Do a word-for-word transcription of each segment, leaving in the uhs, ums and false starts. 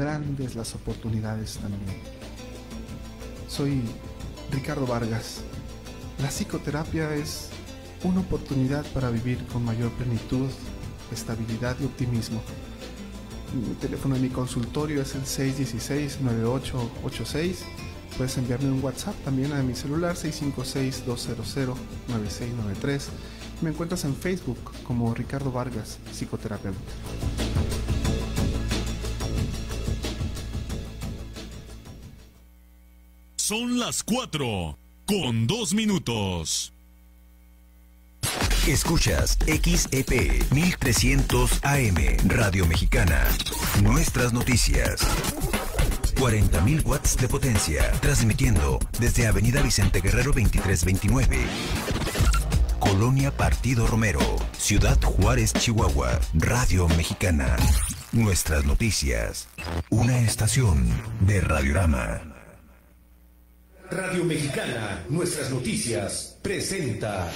grandes las oportunidades también. Soy Ricardo Vargas. La psicoterapia es una oportunidad para vivir con mayor plenitud, estabilidad y optimismo. Mi teléfono de mi consultorio es el seis uno seis, nueve ocho ocho seis. Puedes enviarme un WhatsApp también a mi celular seis cinco seis, dos cero cero, nueve seis nueve tres. Me encuentras en Facebook como Ricardo Vargas, psicoterapeuta. Son las cuatro con dos minutos. Escuchas X E P mil trescientos A M, Radio Mexicana. Nuestras noticias. cuarenta mil watts de potencia, transmitiendo desde Avenida Vicente Guerrero veintitrés veintinueve. Colonia Partido Romero, Ciudad Juárez, Chihuahua, Radio Mexicana. Nuestras noticias. Una estación de Radiorama. Radio Mexicana, Nuestras Noticias, presenta...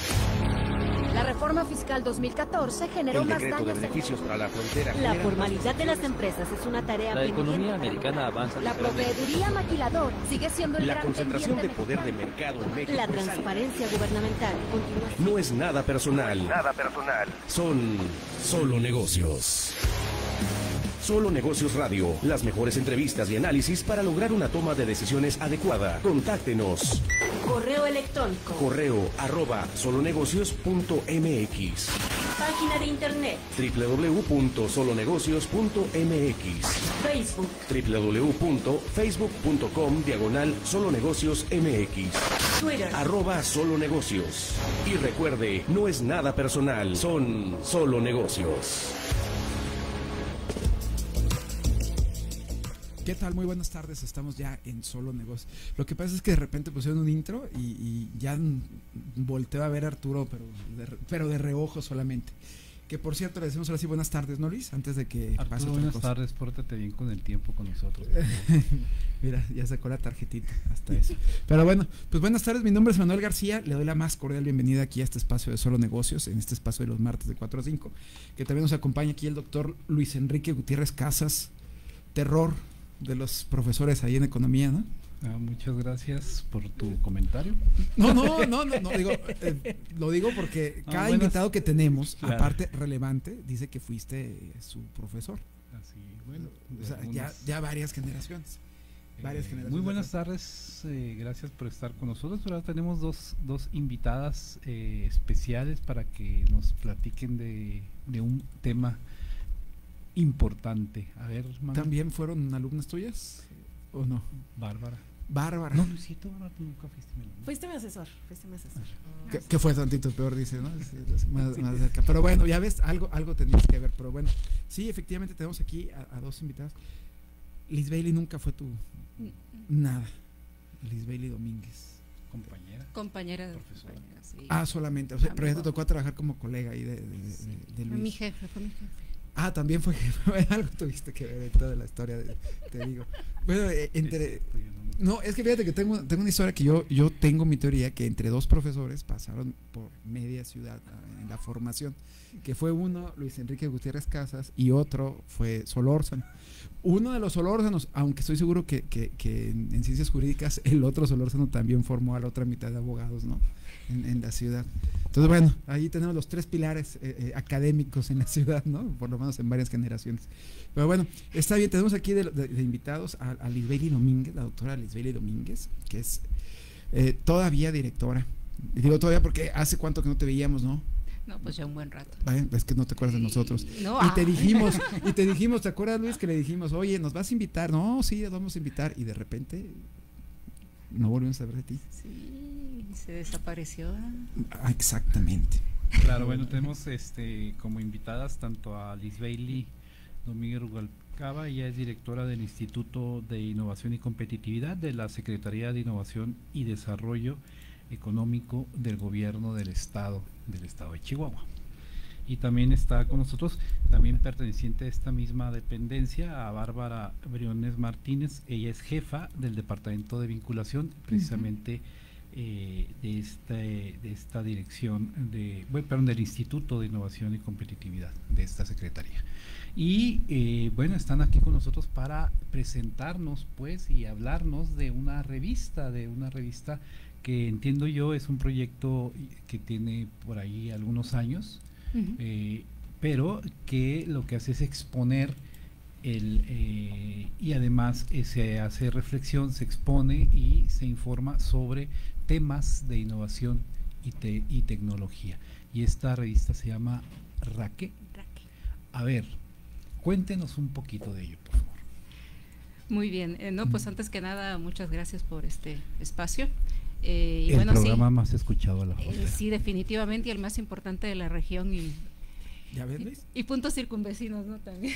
La reforma fiscal dos mil catorce generó más daños de beneficios para la frontera. La formalidad de las empresas es una tarea. La economía americana avanza. La proveeduría maquiladora sigue siendo el gran pendiente. La concentración de poder de mercado en México. La transparencia gubernamental continúa. No es nada personal. Nada personal. Son solo negocios. Solo Negocios Radio. Las mejores entrevistas y análisis para lograr una toma de decisiones adecuada. Contáctenos. Correo electrónico. Correo arroba solonegocios punto m x. Página de internet. w w w punto solonegocios punto m x. Facebook. w w w punto facebook punto com diagonal solonegocios m x. Twitter. Arroba solonegocios. Y recuerde, no es nada personal. Son solo negocios. ¿Qué tal? Muy buenas tardes, estamos ya en Solo Negocios. Lo que pasa es que de repente pusieron un intro y, y ya volteo a ver a Arturo, pero de, pero de reojo solamente. Que por cierto, le decimos ahora sí buenas tardes, ¿no, Luis? Antes de que Arturo, pase otra buenas cosa. Tardes, pórtate bien con el tiempo con nosotros. Mira, ya sacó la tarjetita, hasta eso. Pero bueno, pues buenas tardes, mi nombre es Manuel García, le doy la más cordial bienvenida aquí a este espacio de Solo Negocios, en este espacio de los martes de cuatro a cinco, que también nos acompaña aquí el doctor Luis Enrique Gutiérrez Casas, terror de los profesores ahí en economía, ¿no? Ah, muchas gracias por tu comentario. No, no, no, no, no digo, eh, lo digo porque ah, cada buenas, invitado que tenemos, claro. Aparte relevante, dice que fuiste su profesor. Así, bueno. O sea, algunas, ya, ya varias generaciones. Eh, varias generaciones. Muy buenas tardes, eh, gracias por estar con nosotros. Ahora tenemos dos, dos invitadas eh, especiales para que nos platiquen de, de un tema importante. A ver, Manuel. ¿También fueron alumnas tuyas o no? Bárbara. Bárbara. No, Luisito, Bárbara, nunca fuiste mi alumno. Fuiste mi asesor, fuiste mi asesor. Ah, que, que fue tantito peor, dice, ¿no? Más, más cerca. Pero bueno, ya ves, algo, algo tenías que ver, pero bueno. Sí, efectivamente tenemos aquí a, a dos invitadas. Lisbeily nunca fue tu... Nada. Lisbeily Domínguez. Compañera. Compañera de profesora. Sí. Ah, solamente. O sea, pero ya te tocó trabajar como colega ahí de, de, de, de Luis. Mi jefe, fue mi jefe. Ah, también fue algo tuviste que ver en toda la historia, de, te digo. Bueno, eh, entre... No, es que fíjate que tengo, tengo una historia que yo, yo tengo mi teoría que entre dos profesores pasaron por media ciudad en la formación, que fue uno Luis Enrique Gutiérrez Casas y otro fue Solórzano. Uno de los Solórzanos, aunque estoy seguro que, que, que en, en ciencias jurídicas el otro Solórzano también formó a la otra mitad de abogados, ¿no? En, en la ciudad. Entonces, bueno, ahí tenemos los tres pilares eh, eh, académicos en la ciudad, ¿no? Por lo menos en varias generaciones. Pero bueno, está bien, tenemos aquí de, de, de invitados a, a Lisbeily Domínguez, la doctora Lisbeily Domínguez, que es eh, todavía directora. Y digo todavía porque hace cuánto que no te veíamos, ¿no? No, pues ya un buen rato. Ay, es que no te acuerdas de nosotros. No, y te dijimos, y te dijimos, ¿te acuerdas, Luis? Que le dijimos, oye, ¿nos vas a invitar? No, sí, nos vamos a invitar. Y de repente no volvimos a ver de ti. Sí. Se desapareció. Ah, exactamente. Claro, bueno, tenemos este como invitadas tanto a Lisbeily Domínguez Ruvalcaba, ella es directora del Instituto de Innovación y Competitividad de la Secretaría de Innovación y Desarrollo Económico del Gobierno del Estado, del Estado de Chihuahua. Y también está con nosotros, también perteneciente a esta misma dependencia, a Bárbara Briones Martínez, ella es jefa del Departamento de Vinculación, precisamente. Uh-huh. Eh, de, este, de esta dirección de, bueno, perdón, del Instituto de Innovación y Competitividad de esta Secretaría. Y eh, bueno, están aquí con nosotros para presentarnos pues y hablarnos de una revista, de una revista que entiendo yo es un proyecto que tiene por ahí algunos años, uh-huh. eh, pero que lo que hace es exponer el, eh, y además eh, se hace reflexión, se expone y se informa sobre temas de innovación y, te, y tecnología. Y esta revista se llama Raque. A ver, cuéntenos un poquito de ello, por favor. Muy bien, eh, no, pues antes que nada, muchas gracias por este espacio. Eh, y el bueno, programa sí, más escuchado a la hora. Eh, sí, definitivamente, y el más importante de la región y, ¿Ya ves, Luis? y, y puntos circunvecinos, ¿no? También.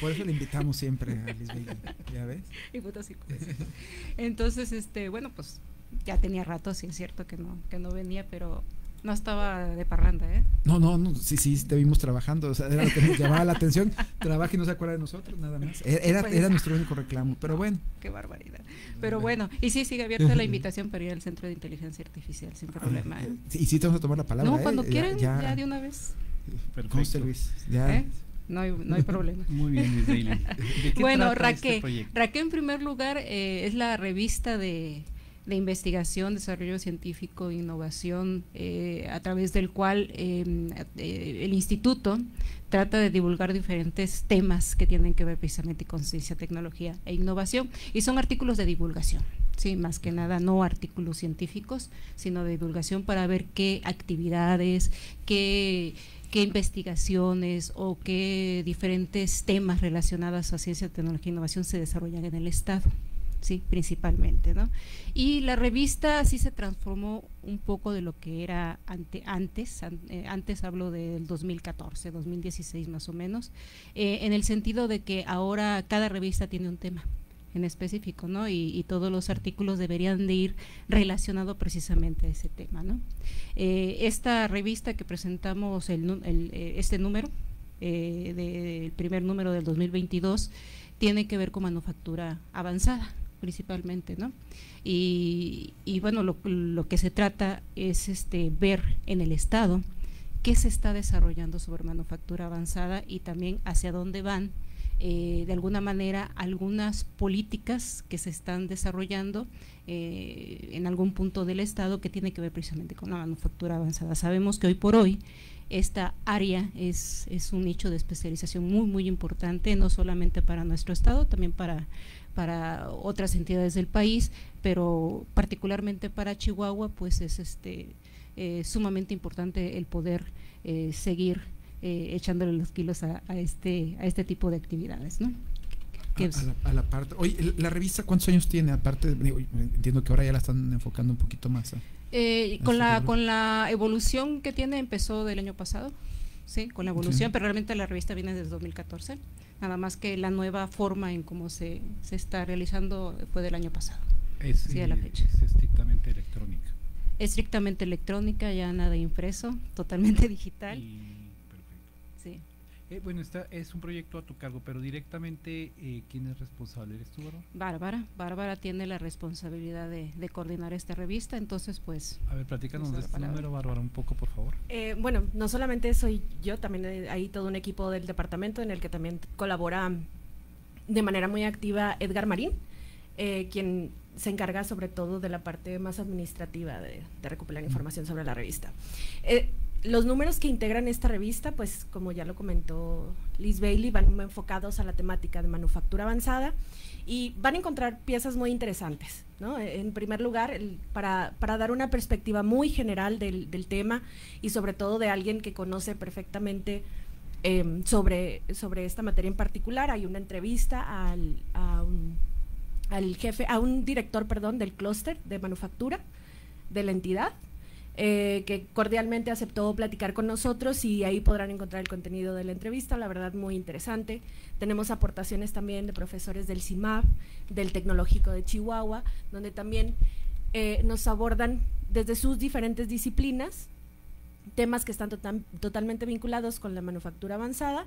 Por eso le invitamos siempre a Lisbeily, ¿ya ves? Y puntos circunvecinos. Entonces, este, bueno, pues ya tenía rato, sí es cierto que no, que no venía, pero... No estaba de parranda, ¿eh? No, no, no, sí, sí, te vimos trabajando, o sea, era lo que nos llamaba la atención, trabaja y no se acuerda de nosotros, nada más. Era, era, era nuestro único reclamo, pero bueno. Qué barbaridad. Pero bueno, y sí, sigue abierta la invitación para ir al Centro de Inteligencia Artificial, sin problema, ¿eh? Y sí te vamos a tomar la palabra. No, cuando eh, quieran, ya, ya, ya de una vez. Perfecto, Luis, ya. ¿Eh? No hay, no hay problema. Muy bien, Luis Daily. ¿De qué bueno, Raquel, este Raquel en primer lugar eh, es la revista de... de investigación, desarrollo científico, innovación, eh, a través del cual eh, el instituto trata de divulgar diferentes temas que tienen que ver precisamente con ciencia, tecnología e innovación, y son artículos de divulgación, sí, más que nada, no artículos científicos, sino de divulgación para ver qué actividades, qué... qué investigaciones o qué diferentes temas relacionados a ciencia, tecnología e innovación se desarrollan en el Estado. Sí, principalmente, ¿no? Y la revista sí se transformó un poco de lo que era ante, antes, an, eh, antes hablo del dos mil catorce, dos mil dieciséis más o menos, eh, en el sentido de que ahora cada revista tiene un tema en específico, ¿no? Y, y todos los artículos deberían de ir relacionados precisamente a ese tema, ¿no? Eh, esta revista que presentamos, el, el, este número, eh, de, el primer número del dos mil veintidós, tiene que ver con manufactura avanzada, principalmente, ¿no? Y, y bueno, lo, lo que se trata es este ver en el Estado qué se está desarrollando sobre manufactura avanzada y también hacia dónde van, eh, de alguna manera, algunas políticas que se están desarrollando eh, en algún punto del Estado que tiene que ver precisamente con la manufactura avanzada. Sabemos que hoy por hoy esta área es, es un nicho de especialización muy, muy importante, no solamente para nuestro Estado, también para... para otras entidades del país, pero particularmente para Chihuahua, pues es este eh, sumamente importante el poder eh, seguir eh, echándole los kilos a, a este a este tipo de actividades, ¿no? A, a, la, a la parte. Oye, la revista, ¿cuántos años tiene? Aparte, digo, entiendo que ahora ya la están enfocando un poquito más. ¿eh? Eh, con la libro. con la evolución que tiene empezó del año pasado, sí, con la evolución, sí. Pero realmente la revista viene desde dos mil catorce. Nada más que la nueva forma en cómo se, se está realizando fue del año pasado. Es, sí, a la fecha. Es estrictamente electrónica. Estrictamente electrónica, ya nada impreso, totalmente digital. Y, perfecto. Sí. Eh, bueno, esta es un proyecto a tu cargo, pero directamente, eh, ¿quién es responsable? ¿Eres tú, Bárbara? Bárbara. Bárbara tiene la responsabilidad de, de coordinar esta revista, entonces pues… A ver, platícanos de este número, Bárbara, un poco, por favor. Eh, bueno, no solamente soy yo, también hay todo un equipo del departamento en el que también colabora de manera muy activa Edgar Marín, eh, quien se encarga sobre todo de la parte más administrativa de, de recopilar información sobre la revista. Eh, Los números que integran esta revista, pues como ya lo comentó Lisbeily, van enfocados a la temática de manufactura avanzada y van a encontrar piezas muy interesantes, ¿no? En primer lugar, el, para, para dar una perspectiva muy general del, del tema y sobre todo de alguien que conoce perfectamente eh, sobre, sobre esta materia en particular, hay una entrevista al, a, un, al jefe, a un director, perdón, del clúster de manufactura de la entidad, Eh, que cordialmente aceptó platicar con nosotros y ahí podrán encontrar el contenido de la entrevista, la verdad muy interesante. Tenemos aportaciones también de profesores del C I M A P, del Tecnológico de Chihuahua, donde también eh, nos abordan desde sus diferentes disciplinas temas que están to totalmente vinculados con la manufactura avanzada,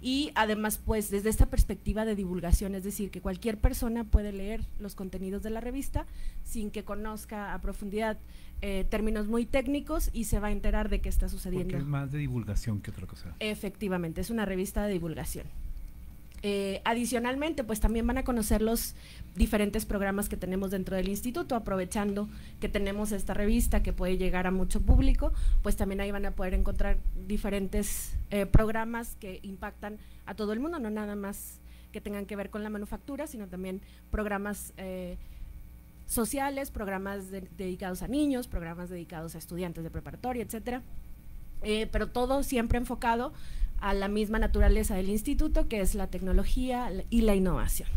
y además pues desde esta perspectiva de divulgación, es decir, que cualquier persona puede leer los contenidos de la revista sin que conozca a profundidad eh, términos muy técnicos, y se va a enterar de qué está sucediendo. Porque es más de divulgación que otra cosa. Efectivamente, es una revista de divulgación. Eh, adicionalmente, pues también van a conocer los diferentes programas que tenemos dentro del instituto, aprovechando que tenemos esta revista que puede llegar a mucho público, pues también ahí van a poder encontrar diferentes eh, programas que impactan a todo el mundo, no nada más que tengan que ver con la manufactura, sino también programas eh, sociales, programas de, dedicados a niños, programas dedicados a estudiantes de preparatoria, etcétera, eh, pero todo siempre enfocado a la misma naturaleza del instituto, que es la tecnología y la innovación.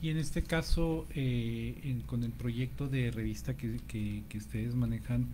Y en este caso, eh, en, con el proyecto de revista que, que, que ustedes manejan,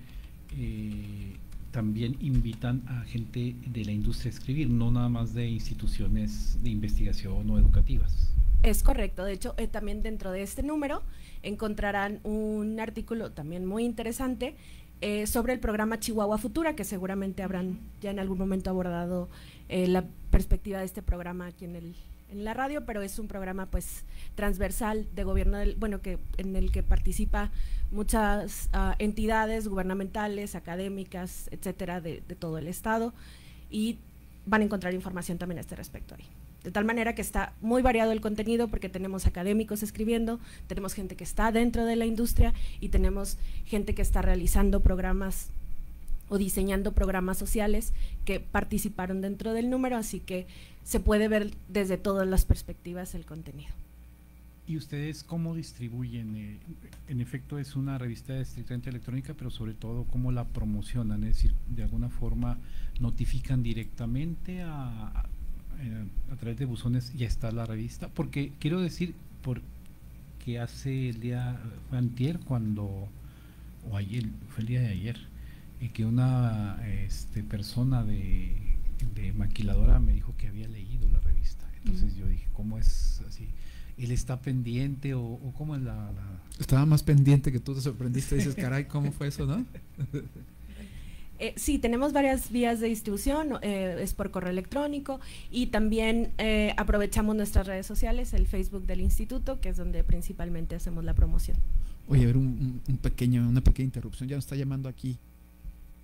eh, también invitan a gente de la industria a escribir, no nada más de instituciones de investigación o educativas. Es correcto, de hecho, eh, también dentro de este número encontrarán un artículo también muy interesante Eh, sobre el programa Chihuahua Futura, que seguramente habrán ya en algún momento abordado eh, la perspectiva de este programa aquí en, el, en la radio, pero es un programa pues transversal de gobierno, del, bueno, que en el que participa muchas uh, entidades gubernamentales, académicas, etcétera, de, de todo el estado, y van a encontrar información también a este respecto ahí. De tal manera que está muy variado el contenido, porque tenemos académicos escribiendo, tenemos gente que está dentro de la industria y tenemos gente que está realizando programas o diseñando programas sociales que participaron dentro del número, así que se puede ver desde todas las perspectivas el contenido. ¿Y ustedes cómo distribuyen? En efecto, es una revista estrictamente electrónica, pero sobre todo, ¿cómo la promocionan? Es decir, ¿de alguna forma notifican directamente a… a través de buzones ya está la revista? Porque quiero decir, porque hace el día antier, cuando, o ayer, fue el día de ayer, y que una este, persona de, de maquiladora me dijo que había leído la revista, entonces mm. yo dije, ¿cómo es así? ¿Él está pendiente o, o cómo es la, la…? Estaba más pendiente que tú, te sorprendiste, dices, caray, ¿cómo fue eso, no? Eh, sí, tenemos varias vías de distribución, eh, es por correo electrónico, y también eh, aprovechamos nuestras redes sociales, el Facebook del instituto, que es donde principalmente hacemos la promoción. Oye, a ver, un, un pequeño, una pequeña interrupción, ya nos está llamando aquí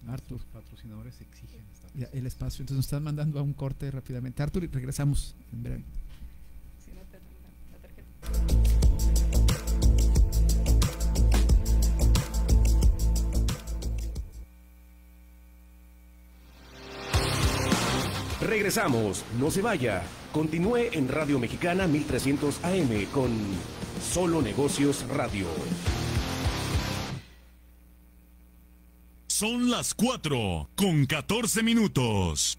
Artur. Los patrocinadores exigen ya, el espacio, entonces nos están mandando a un corte rápidamente. Artur, y regresamos en breve. Sí, no te, la tarjeta. Regresamos, no se vaya. Continúe en Radio Mexicana mil trescientos A M con Solo Negocios Radio. Son las cuatro con catorce minutos.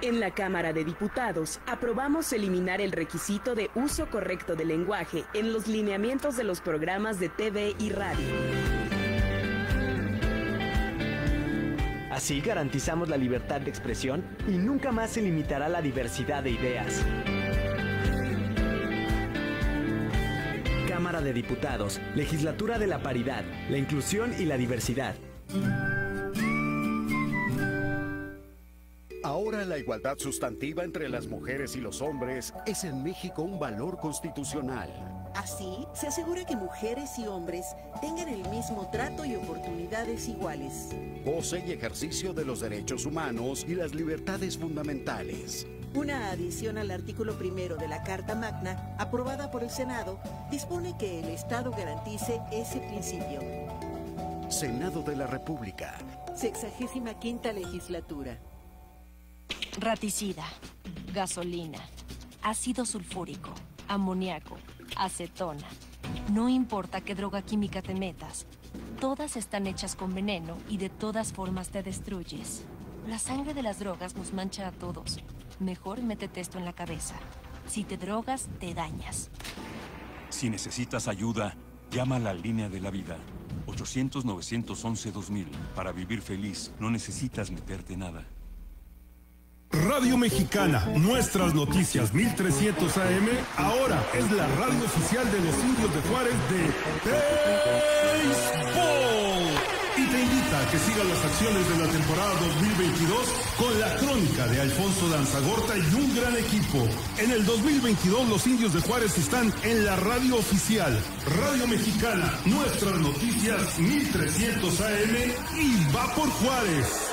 En la Cámara de Diputados aprobamos eliminar el requisito de uso correcto del lenguaje en los lineamientos de los programas de T V y radio. Así garantizamos la libertad de expresión y nunca más se limitará la diversidad de ideas. Cámara de Diputados, Legislatura de la Paridad, la Inclusión y la Diversidad. Ahora la igualdad sustantiva entre las mujeres y los hombres es en México un valor constitucional. Así, se asegura que mujeres y hombres tengan el mismo trato y oportunidades iguales. Goce y ejercicio de los derechos humanos y las libertades fundamentales. Una adición al artículo primero de la Carta Magna, aprobada por el Senado, dispone que el Estado garantice ese principio. Senado de la República. Sexagésima quinta legislatura. Raticida, gasolina, ácido sulfúrico, amoníaco, acetona. No importa qué droga química te metas, todas están hechas con veneno y de todas formas te destruyes. La sangre de las drogas nos mancha a todos. Mejor métete esto en la cabeza. Si te drogas, te dañas. Si necesitas ayuda, llama a la línea de la vida. ochocientos, novecientos once, dos mil. Para vivir feliz, no necesitas meterte nada. Radio Mexicana, nuestras noticias mil trescientos A M, ahora es la radio oficial de los Indios de Juárez de béisbol. y te invita a que sigas las acciones de la temporada dos mil veintidós con la crónica de Alfonso Danzagorta y un gran equipo. En el dos mil veintidós los Indios de Juárez están en la radio oficial, Radio Mexicana, Nuestras Noticias mil trescientos A M y va por Juárez.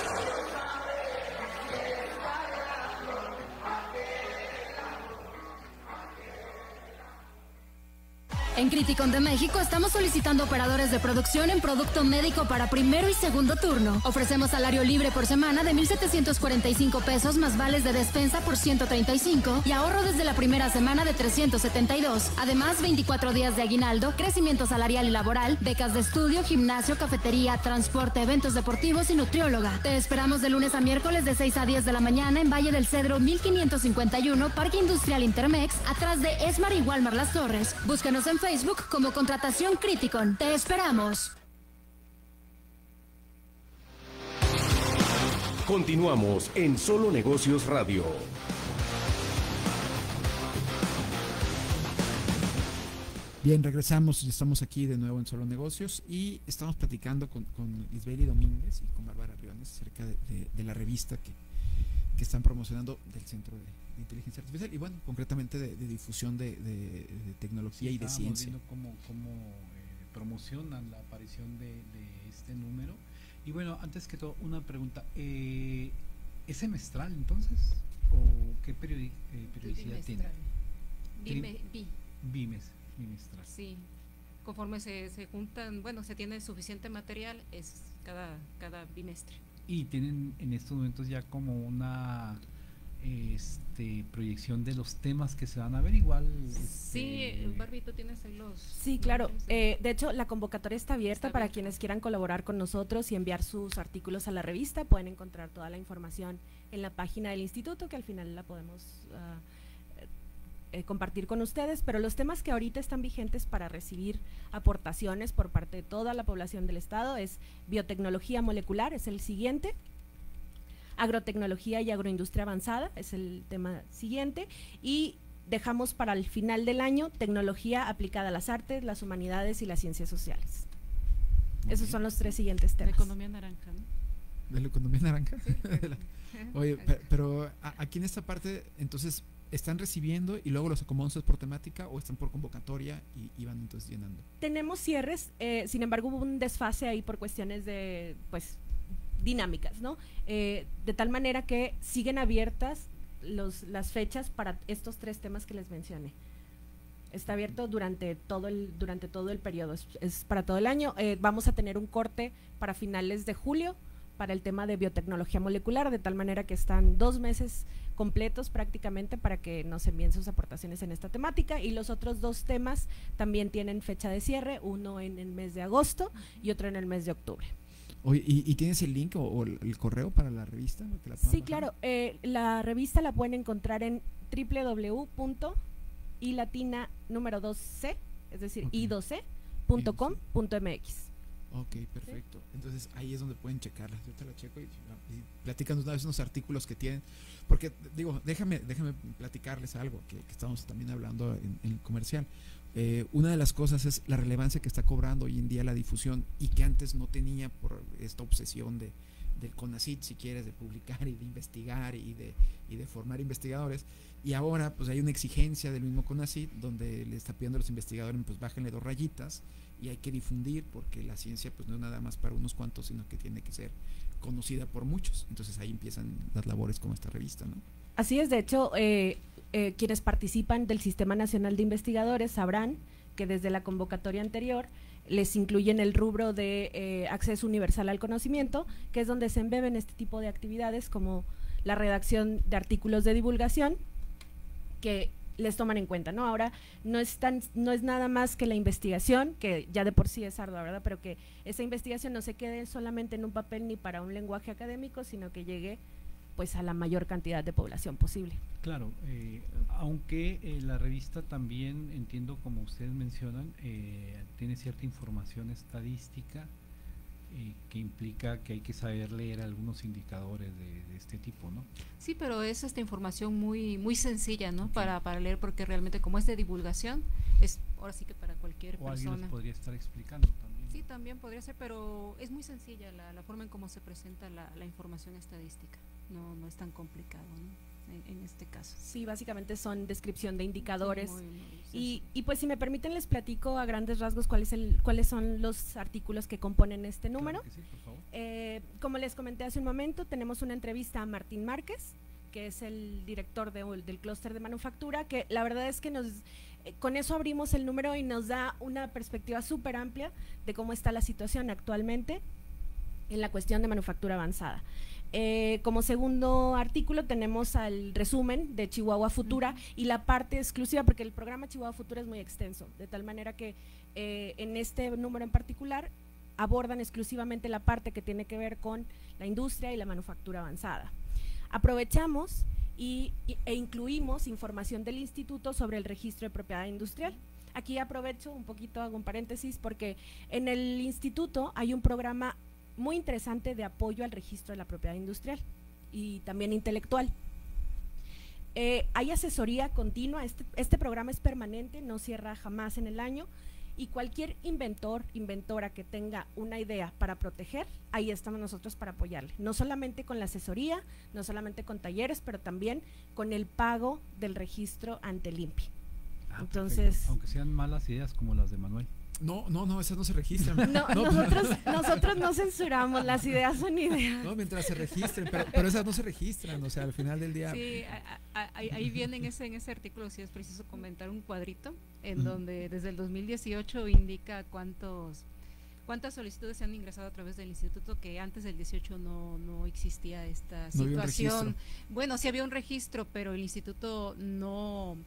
En Kritikon de México estamos solicitando operadores de producción en producto médico para primero y segundo turno. Ofrecemos salario libre por semana de mil setecientos cuarenta y cinco pesos más vales de despensa por ciento treinta y cinco y ahorro desde la primera semana de trescientos setenta y dos. Además, veinticuatro días de aguinaldo, crecimiento salarial y laboral, becas de estudio, gimnasio, cafetería, transporte, eventos deportivos y nutrióloga. Te esperamos de lunes a miércoles de seis a diez de la mañana en Valle del Cedro mil quinientos cincuenta y uno, Parque Industrial Intermex, atrás de Esmar y Walmart Las Torres. Búscanos en Facebook. Facebook como Contratación Kritikon. Te esperamos. Continuamos en Solo Negocios Radio. Bien, regresamos y estamos aquí de nuevo en Solo Negocios y estamos platicando con, con Lisbeily Domínguez y con Bárbara Briones acerca de, de, de la revista que, que están promocionando del Centro de Inteligencia Artificial y bueno, concretamente de, de difusión de, de, de tecnología sí, y de ciencia. Viendo cómo, cómo eh, promocionan la aparición de, de este número. Y bueno, antes que todo, una pregunta, eh, ¿es semestral entonces? ¿O qué periodi eh, periodicidad bimestral. tiene? Bime, bi. Bimes, bimestral. Sí, conforme se, se juntan, bueno, se tiene suficiente material, es cada, cada bimestre. Y tienen en estos momentos ya como una... este proyección de los temas que se van a ver igual. Sí, este... Barbie, tú tienes ahí los... Sí, claro. Eh, de hecho, la convocatoria está abierta está para bien. Quienes quieran colaborar con nosotros y enviar sus artículos a la revista. Pueden encontrar toda la información en la página del instituto, que al final la podemos uh, eh, compartir con ustedes. Pero los temas que ahorita están vigentes para recibir aportaciones por parte de toda la población del estado es biotecnología molecular, es el siguiente. Agrotecnología y agroindustria avanzada es el tema siguiente y dejamos para el final del año tecnología aplicada a las artes, las humanidades y las ciencias sociales. Muy Esos bien. son los tres siguientes temas. La economía naranja, ¿no? ¿De la economía naranja? Sí, claro. Oye, pero, pero aquí en esta parte, entonces, ¿están recibiendo y luego los acomodan por temática o están por convocatoria y, y van entonces llenando? Tenemos cierres, eh, sin embargo hubo un desfase ahí por cuestiones de, pues, dinámicas, ¿no? Eh, de tal manera que siguen abiertas los, las fechas para estos tres temas que les mencioné. Está abierto durante todo el, durante todo el periodo, es, es para todo el año. Eh, vamos a tener un corte para finales de julio para el tema de biotecnología molecular, de tal manera que están dos meses completos prácticamente para que nos envíen sus aportaciones en esta temática y los otros dos temas también tienen fecha de cierre, uno en el mes de agosto y otro en el mes de octubre. Oye, ¿y, ¿Y tienes el link o, o el correo para la revista? ¿Que la sí, bajar? claro. Eh, la revista la pueden encontrar en doble u doble u doble u punto i latina número dos c, es decir, okay. i dos c punto com punto m x. Ok, perfecto. Sí. Entonces, ahí es donde pueden checarla. Yo te la checo y, y platican una vez unos artículos que tienen. Porque, digo, déjame déjame platicarles algo que, que estamos también hablando en, en el comercial. Eh, una de las cosas es la relevancia que está cobrando hoy en día la difusión y que antes no tenía por esta obsesión de, del CONACYT, si quieres, de publicar y de investigar y de, y de formar investigadores. Y ahora, pues, hay una exigencia del mismo CONACYT donde le está pidiendo a los investigadores, pues, bájenle dos rayitas y hay que difundir porque la ciencia, pues, no es nada más para unos cuantos, sino que tiene que ser conocida por muchos. Entonces, ahí empiezan las labores como esta revista, ¿no? Así es, de hecho... Eh... Eh, quienes participan del Sistema Nacional de Investigadores sabrán que desde la convocatoria anterior les incluyen el rubro de eh, acceso universal al conocimiento, que es donde se embeben este tipo de actividades como la redacción de artículos de divulgación que les toman en cuenta, ¿no? Ahora no es, tan, no es nada más que la investigación, que ya de por sí es ardua, ¿verdad? Pero que esa investigación no se quede solamente en un papel ni para un lenguaje académico, sino que llegue pues a la mayor cantidad de población posible. Claro, eh, aunque eh, la revista también, entiendo como ustedes mencionan, eh, tiene cierta información estadística eh, que implica que hay que saber leer algunos indicadores de, de este tipo, ¿no? Sí, pero es esta información muy muy sencilla, ¿no? Okay. Para, para leer, porque realmente como es de divulgación, es ahora sí que para cualquier o persona. O alguien les podría estar explicando también. Sí, también podría ser, pero es muy sencilla la, la forma en cómo se presenta la, la información estadística, no, no es tan complicado, ¿no? En, en este caso. Sí, básicamente son descripción de indicadores. Sí, muy, muy, sí, y, y pues si me permiten les platico a grandes rasgos cuál es el, cuáles son los artículos que componen este número. Claro que sí, por favor. Eh, como les comenté hace un momento, tenemos una entrevista a Martín Márquez, que es el director de, del clúster de manufactura, que la verdad es que nos, eh, con eso abrimos el número y nos da una perspectiva súper amplia de cómo está la situación actualmente en la cuestión de manufactura avanzada. Eh, como segundo artículo tenemos al resumen de Chihuahua Futura y la parte exclusiva, porque el programa Chihuahua Futura es muy extenso, de tal manera que eh, en este número en particular abordan exclusivamente la parte que tiene que ver con la industria y la manufactura avanzada. Aprovechamos y, e incluimos información del instituto sobre el registro de propiedad industrial. Aquí aprovecho un poquito, hago un paréntesis, porque en el instituto hay un programa muy interesante de apoyo al registro de la propiedad industrial y también intelectual. Eh, hay asesoría continua, este, este programa es permanente, no cierra jamás en el año, y cualquier inventor, inventora que tenga una idea para proteger, ahí estamos nosotros para apoyarle, no solamente con la asesoría, no solamente con talleres, pero también con el pago del registro ante el I M P I. Ah, entonces, perfecto. Aunque sean malas ideas como las de Manuel. No, no, no, esas no se registran. No, no nosotros, nosotros no censuramos, las ideas son ideas. No, mientras se registren, pero, pero esas no se registran, o sea, al final del día… Sí, a, a, ahí viene en ese, en ese artículo, si es preciso comentar, un cuadrito en uh-huh. donde desde el dos mil dieciocho indica cuántos… ¿Cuántas solicitudes se han ingresado a través del instituto? Que antes del dieciocho no, no existía esta no situación. Bueno, sí había un registro, pero el instituto no…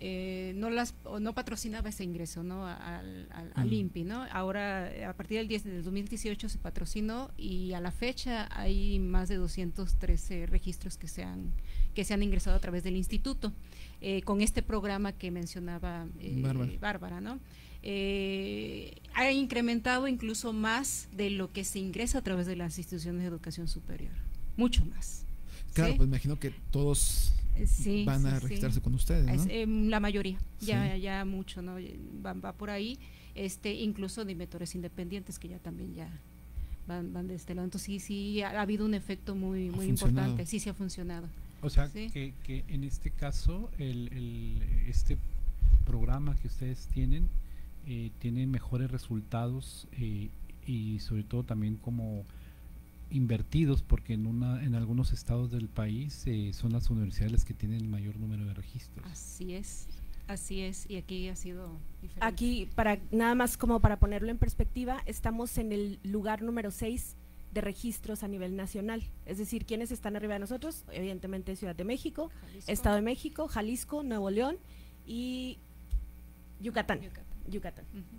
Eh, no las no patrocinaba ese ingreso, ¿no? al, al, al I M P I, ¿no? Ahora, a partir del diez del dos mil dieciocho se patrocinó y a la fecha hay más de doscientos trece registros que se han que se han ingresado a través del instituto, eh, con este programa que mencionaba eh, Bárbara. Bárbara, ¿no? Eh, ha incrementado incluso más de lo que se ingresa a través de las instituciones de educación superior, mucho más. Claro, ¿sí? Pues me imagino que todos… Sí, van a sí, registrarse sí. con ustedes, ¿no? Es, eh, la mayoría, ya sí. ya mucho, ¿no? Va, va por ahí, este, incluso de inventores independientes que ya también ya van, van de este lado. Entonces sí, sí ha, ha habido un efecto muy, muy importante, sí, sí ha funcionado. O sea, ¿sí? que, que en este caso, el, el, este programa que ustedes tienen, eh, tienen mejores resultados eh, y sobre todo también como… invertidos, porque en una en algunos estados del país eh, son las universidades las que tienen el mayor número de registros. Así es, así es, y aquí ha sido diferente. Aquí, para nada más como para ponerlo en perspectiva, estamos en el lugar número seis de registros a nivel nacional, es decir, ¿quiénes están arriba de nosotros? Evidentemente Ciudad de México, Jalisco, Estado de México, Jalisco, Nuevo León y Yucatán. Yucatán. Yucatán. Uh-huh.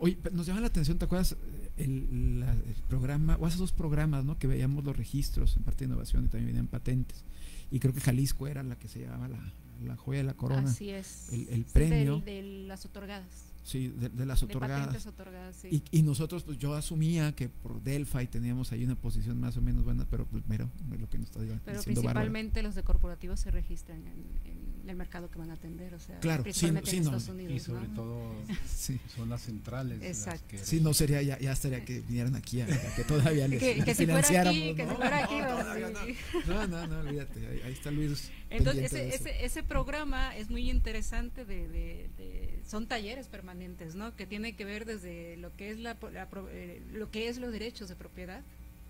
Oye, nos llama la atención, ¿te acuerdas? El, la, el programa, o hace dos programas, ¿no? Que veíamos los registros en parte de innovación y también venían patentes. Y creo que Jalisco era la que se llamaba la, la joya de la corona. Así es. El, el premio. De, de las otorgadas. Sí, de, de las otorgadas. De patentes otorgadas, sí. Y, y nosotros, pues yo asumía que por Delphi teníamos ahí una posición más o menos buena, pero primero es lo que nos está diciendo. Pero principalmente Bárbara. Los de corporativos se registran en, en el mercado que van a atender, o sea, claro, principalmente sí, en sí, Estados no. Unidos. Y sobre ¿no? todo sí. son las centrales. Exacto. Las que sí, no sería, ya, ya estaría que vinieran aquí, a, a que todavía les que, que si financiáramos. Aquí, que no, si fuera aquí, no, sí. no, no, no, olvídate, ahí, ahí está Luis. Entonces, ese, ese, ese programa es muy interesante, de, de, de son talleres permanentes. ¿No? Que tiene que ver desde lo que es la, la eh, lo que es los derechos de propiedad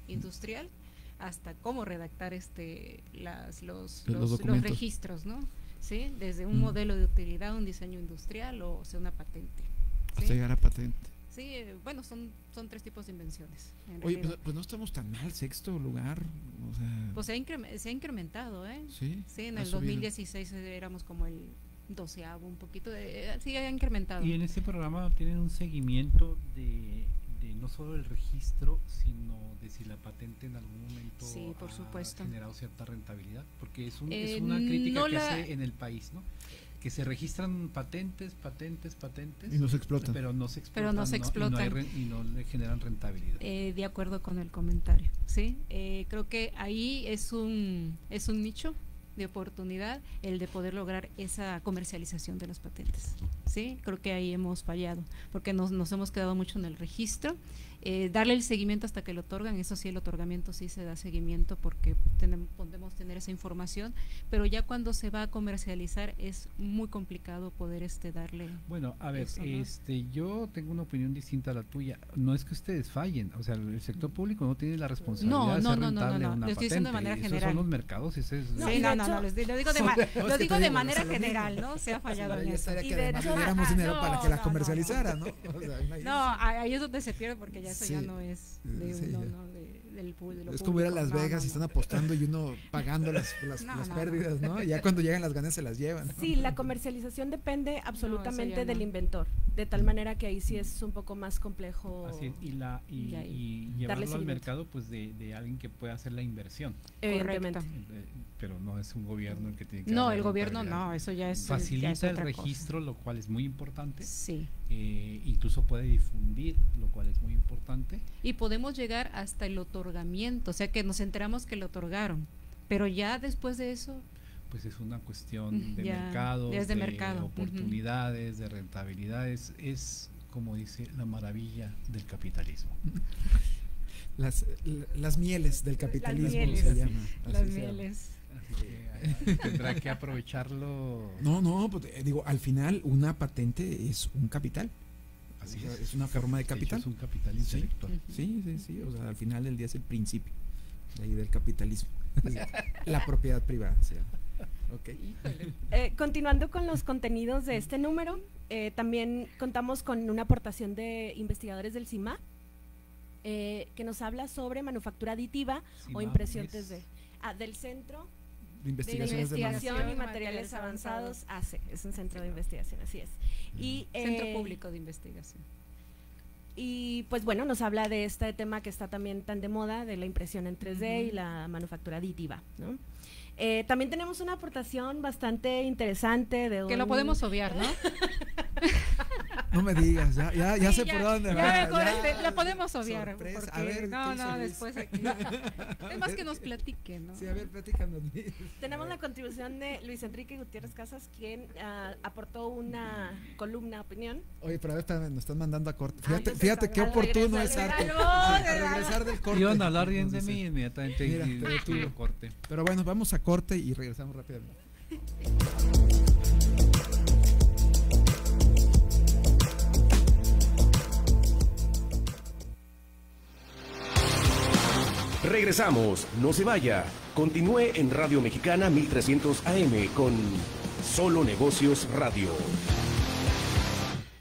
industrial hasta cómo redactar este las los los, los, los registros, ¿no? Sí, desde un mm. modelo de utilidad, un diseño industrial o, o sea una patente. ¿Sí? Hasta llegar a patente. Sí, eh, bueno, son son tres tipos de invenciones. Oye, pues, pues no estamos tan mal, sexto lugar, o sea. Pues se ha, incre se ha incrementado, ¿eh? Sí. Sí, en el dos mil dieciséis subido. Éramos como el doceavo, un poquito, de, sí ha incrementado. Y en este programa tienen un seguimiento de, de no solo el registro, sino de si la patente en algún momento sí, por ha supuesto. generado cierta rentabilidad, porque es, un, eh, es una crítica no que la... hace en el país, ¿no? Que se registran patentes, patentes, patentes. Y no se explotan. Pero no se explotan. Pero no se explotan. No, y, no re, y no le generan rentabilidad. Eh, de acuerdo con el comentario, ¿sí? Eh, creo que ahí es un, es un nicho de oportunidad el de poder lograr esa comercialización de las patentes. Sí, creo que ahí hemos fallado, porque nos, nos hemos quedado mucho en el registro. Eh, darle el seguimiento hasta que lo otorgan, eso sí, el otorgamiento sí se da seguimiento porque tenemos, podemos tener esa información, pero ya cuando se va a comercializar es muy complicado poder este darle. Bueno, a ver, eso, ¿no? este, yo tengo una opinión distinta a la tuya. No es que ustedes fallen, o sea, el sector público no tiene la responsabilidad no, de no, ser no, rentable no, no, no, no. Una patente. De manera general. Esos son los mercados, ese es. No, sí, no, no, no, lo digo de, ma lo digo de manera general, ¿no? Se ha fallado en eso. Y de hecho, tuviéramos dinero no, para que las no, comercializaran, ¿no? O sea, no, ahí es donde se pierde porque ya eso sí, ya no es de sí, uno, ¿no? De, del público. Es como ir a Las Vegas no, no, y están apostando y uno pagando las, las, no, las pérdidas, ¿no? Ya cuando llegan las ganas se las llevan. Sí, la comercialización depende absolutamente no, del no. inventor, de tal manera que ahí sí es un poco más complejo. Así, y, la, y, y, y llevarlo al mercado pues de, de alguien que pueda hacer la inversión. Evidentemente. Pero no es un gobierno el que tiene que... No, el gobierno no, eso ya es... Facilita ya es el registro, cosa. Lo cual es muy importante. Sí. Eh, incluso puede difundir, lo cual es muy importante. Y podemos llegar hasta el otorgamiento, o sea que nos enteramos que lo otorgaron, pero ya después de eso... Pues es una cuestión de ya, mercados, de mercado. oportunidades, uh-huh. de rentabilidades, es como dice la maravilla del capitalismo. Las, las mieles del capitalismo mieles, se llama. Las mieles. Que tendrá que aprovecharlo. No, no, pues, digo, al final una patente es un capital. Así es, es una forma de capital. Es un capital intelectual. Sí, sí, sí, sí, o sea, al final del día es el principio ahí del capitalismo. La propiedad privada. Sí. Okay. Eh, continuando con los contenidos de este número, eh, también contamos con una aportación de investigadores del CIMA. Eh, que nos habla sobre manufactura aditiva sí, o impresión tres D. Ah, del Centro de Investigaciones de Investigación de y Materiales, materiales Avanzados, A C E, es un centro sí, de investigación, así es. Y, eh, Centro Público de Investigación. Y pues bueno, nos habla de este tema que está también tan de moda, de la impresión en tres D uh-huh. y la manufactura aditiva, ¿no? Eh, también tenemos una aportación bastante interesante de un... Que lo podemos obviar, ¿no? No me digas, ya, ya, ya sí, sé ya, por dónde ya, va. Ya, ya, lo podemos obviar. Sorpresa, porque, a ver, no, no, sabes? después aquí. Es más que nos platiquen, ¿no? Sí, a ver, platícanos. Tenemos la contribución de Luis Enrique Gutiérrez Casas, quien uh, aportó una columna opinión. Oye, pero a ver, espérame, nos están mandando a corte. Fíjate, ah, fíjate está, qué oportuno es arte. De a regresar del corte. Iban a hablar bien de mí inmediatamente. Mira, y tú lo corte. Pero bueno, vamos a corte y regresamos rápidamente. Regresamos, no se vaya. Continúe en Radio Mexicana mil trescientos A M con Solo Negocios Radio.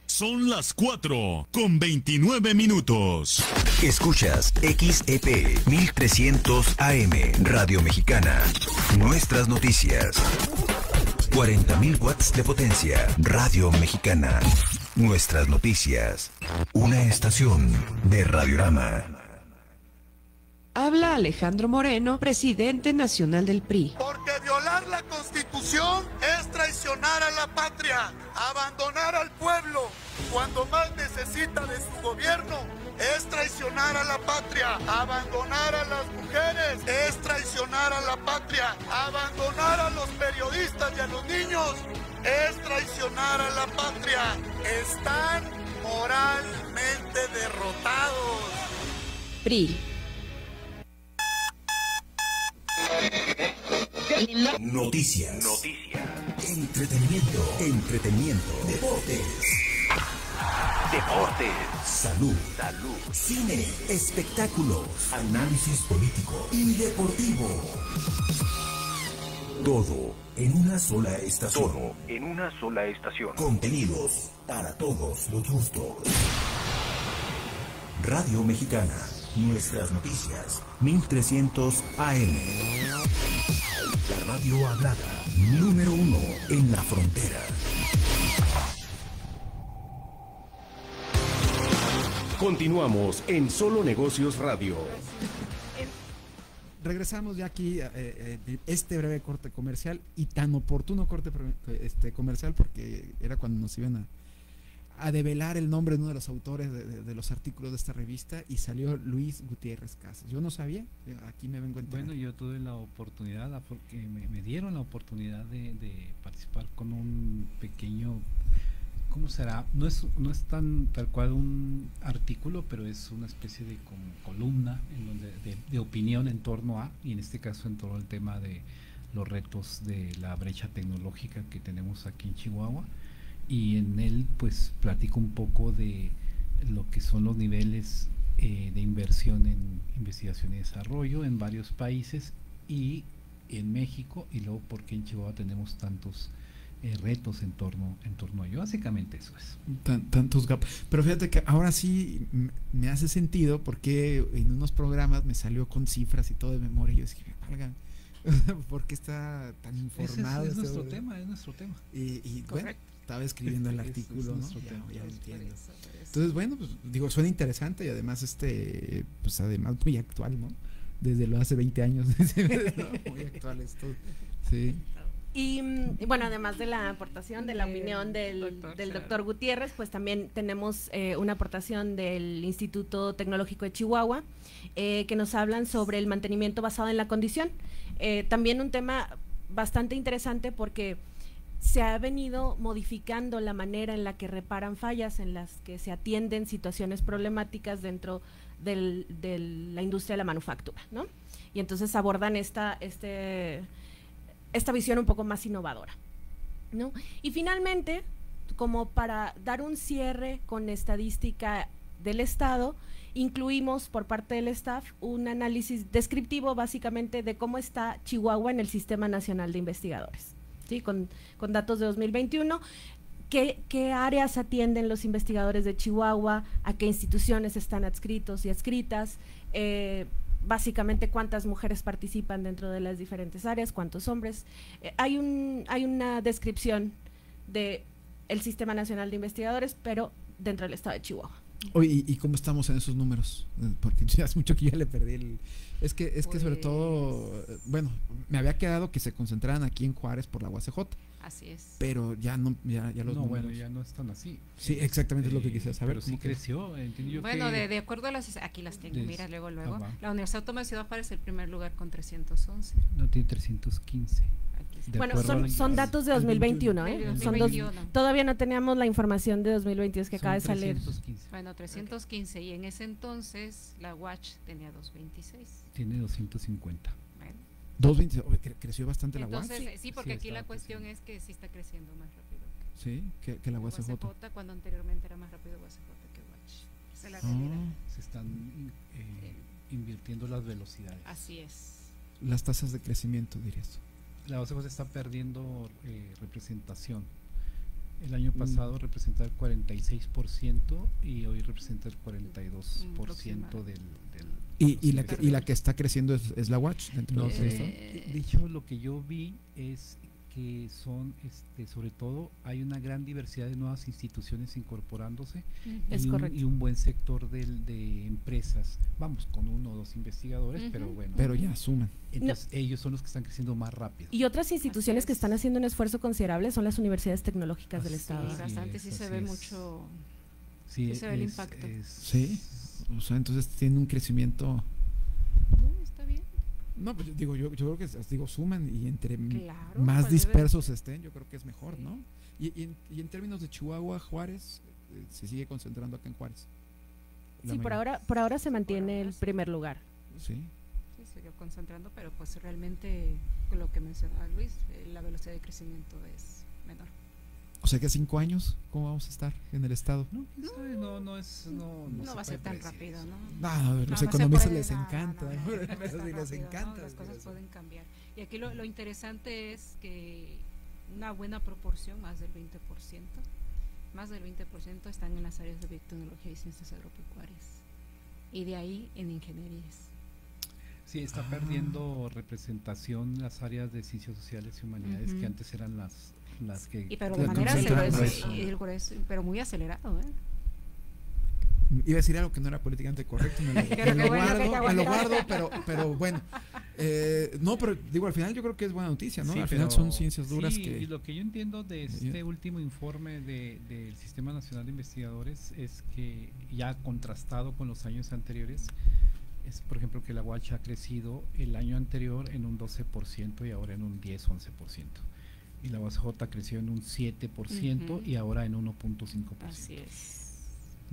Son las cuatro con veintinueve minutos. Escuchas X E P mil trescientos A M Radio Mexicana. Nuestras noticias. cuarenta mil watts de potencia. Radio Mexicana. Nuestras noticias. Una estación de Radiorama. Habla Alejandro Moreno, presidente nacional del P R I. Porque violar la Constitución es traicionar a la patria, abandonar al pueblo cuando más necesita de su gobierno. Es traicionar a la patria, abandonar a las mujeres, es traicionar a la patria, abandonar a los periodistas y a los niños, es traicionar a la patria. Están moralmente derrotados. P R I. Noticias. Noticias. Entretenimiento. Entretenimiento. Deportes. Deportes. Salud. Salud. Cine. Espectáculos. Análisis político y deportivo. Todo en una sola estación. Todo en una sola estación. Contenidos para todos los gustos. Radio Mexicana. Nuestras noticias. mil trescientos A M. La radio hablada, número uno en la frontera. Continuamos en Solo Negocios Radio. Regresamos ya aquí a, a, a este breve corte comercial y tan oportuno corte este comercial porque era cuando nos iban a a develar el nombre de uno de los autores de, de, de los artículos de esta revista, y salió Luis Gutiérrez Casas. Yo no sabía, aquí me vengo a enterar. Bueno, yo tuve la oportunidad, la, porque me, me dieron la oportunidad de, de participar con un pequeño, ¿cómo será? No es, no es tan tal cual un artículo, pero es una especie de como columna en donde, de, de opinión en torno a, y en este caso en torno al tema de los retos de la brecha tecnológica que tenemos aquí en Chihuahua. Y en él pues platico un poco de lo que son los niveles eh, de inversión en investigación y desarrollo en varios países y en México, y luego por qué en Chihuahua tenemos tantos eh, retos en torno, en torno a ello. Básicamente eso es. Tan, tantos gaps. Pero fíjate que ahora sí me hace sentido, porque en unos programas me salió con cifras y todo de memoria y yo dije, oigan, ¿por qué está tan informado? Ese es, es nuestro sobre... tema, es nuestro tema. Y, y bueno, estaba escribiendo el artículo, ¿no? Ya, ya entiendo. Entonces, bueno, pues digo, suena interesante y además este, pues además muy actual, ¿no? Desde lo hace veinte años, ¿no? Muy actual esto. Sí. Y bueno, además de la aportación de la opinión del doctor, del doctor Gutiérrez, pues también tenemos eh, una aportación del Instituto Tecnológico de Chihuahua, eh, que nos hablan sobre el mantenimiento basado en la condición. Eh, también un tema bastante interesante, porque se ha venido modificando la manera en la que reparan fallas, en las que se atienden situaciones problemáticas dentro del, de la industria de la manufactura, ¿no? Y entonces abordan esta... este esta visión un poco más innovadora, ¿no? Y finalmente, como para dar un cierre con estadística del Estado, incluimos por parte del staff un análisis descriptivo básicamente de cómo está Chihuahua en el Sistema Nacional de Investigadores, ¿sí? Con, con datos de dos mil veintiuno, qué, qué áreas atienden los investigadores de Chihuahua, a qué instituciones están adscritos y adscritas, eh, básicamente cuántas mujeres participan dentro de las diferentes áreas, cuántos hombres. Eh, hay un hay una descripción de el Sistema Nacional de Investigadores, pero dentro del estado de Chihuahua. Oye, ¿y, y cómo estamos en esos números? Porque ya hace mucho que ya le perdí el... Es que, es pues... que sobre todo, bueno, me había quedado que se concentraran aquí en Juárez por la U A C J. Así es. Pero ya no, ya, ya los no, números... bueno, ya no están así. Sí, exactamente eh, es lo que quisiera saber. Pero sí creció, entiendo yo. Bueno, que de, de acuerdo a las... Aquí las tengo, des, mira, luego, luego. Ah, la Universidad Autónoma de Ciudad Juárez es el primer lugar con trescientos once. No, tiene trescientos quince. Bueno, son, son datos de dos mil veintiuno, ¿eh? Son dos, todavía no teníamos la información de dos mil veintidós que son acaba de salir. trescientos quince. Bueno, trescientos quince, okay. Y en ese entonces la U A C H tenía doscientos veintiséis. Tiene doscientos cincuenta. Bueno. doscientos veinte, cre creció bastante entonces, la U A C H. Sí, sí, porque sí, aquí la cuestión creciendo. Es que sí está creciendo más rápido. Que sí, que, que la U A C J. Cuando anteriormente era más rápido U A C J que U A C H. Esa es la realidad. Oh, se están eh, invirtiendo las velocidades. Así es. Las tasas de crecimiento, dirías. La U A C J está perdiendo eh, representación. El año pasado mm. representaba el cuarenta y seis por ciento y hoy representa el cuarenta y dos por ciento del, del y, y, la que, y la que está creciendo es, es la U A C H. No, eh, de hecho, lo que yo vi es que son, este, sobre todo, hay una gran diversidad de nuevas instituciones incorporándose es y, un, y un buen sector de, de empresas, vamos, con uno o dos investigadores, uh-huh. pero bueno. Pero ya suman. Entonces no. ellos son los que están creciendo más rápido. Y otras instituciones así que es. Están haciendo un esfuerzo considerable son las universidades tecnológicas así del Estado. Sí, bastante, sí se ve es. mucho, sí, sí se ve el impacto. Es, sí, o sea, entonces tiene un crecimiento… No, pues yo digo, yo, yo creo que digo suman y entre claro, más pues dispersos estén, yo creo que es mejor, sí. ¿no? Y, y, y en términos de Chihuahua, Juárez, eh, se sigue concentrando acá en Juárez. Sí, mayoría. por ahora por ahora se mantiene ahora el sí. primer lugar. Sí. Sí, sigue concentrando, pero pues realmente lo que mencionaba Luis, eh, la velocidad de crecimiento es menor. O sea que cinco años, ¿cómo vamos a estar en el estado? No, no, no es, no, no, no va a ser tan rápido, ¿no? No, no, los economistas les encanta, les encanta. Las cosas pueden cambiar. Y aquí lo, lo interesante es que una buena proporción, más del veinte por ciento, más del veinte por ciento están en las áreas de biotecnología y ciencias agropecuarias, y de ahí en ingenierías. Sí, está ah. perdiendo representación las áreas de ciencias sociales y humanidades uh-huh. que antes eran las las que y pero de manera grueso, pero muy acelerado, ¿eh? Iba a decir algo que no era políticamente correcto, me lo, me lo guardo, me lo guardo, pero pero bueno, Eh, no, pero digo, al final yo creo que es buena noticia, ¿no? Sí, al final son ciencias duras sí, que... Y lo que yo entiendo de este último informe de, del Sistema Nacional de Investigadores es que ya contrastado con los años anteriores, es por ejemplo que la U A C H ha crecido el año anterior en un doce por ciento y ahora en un diez, once por ciento. Y la U A C J creció en un siete por ciento uh-huh. y ahora en uno punto cinco por ciento. Así es.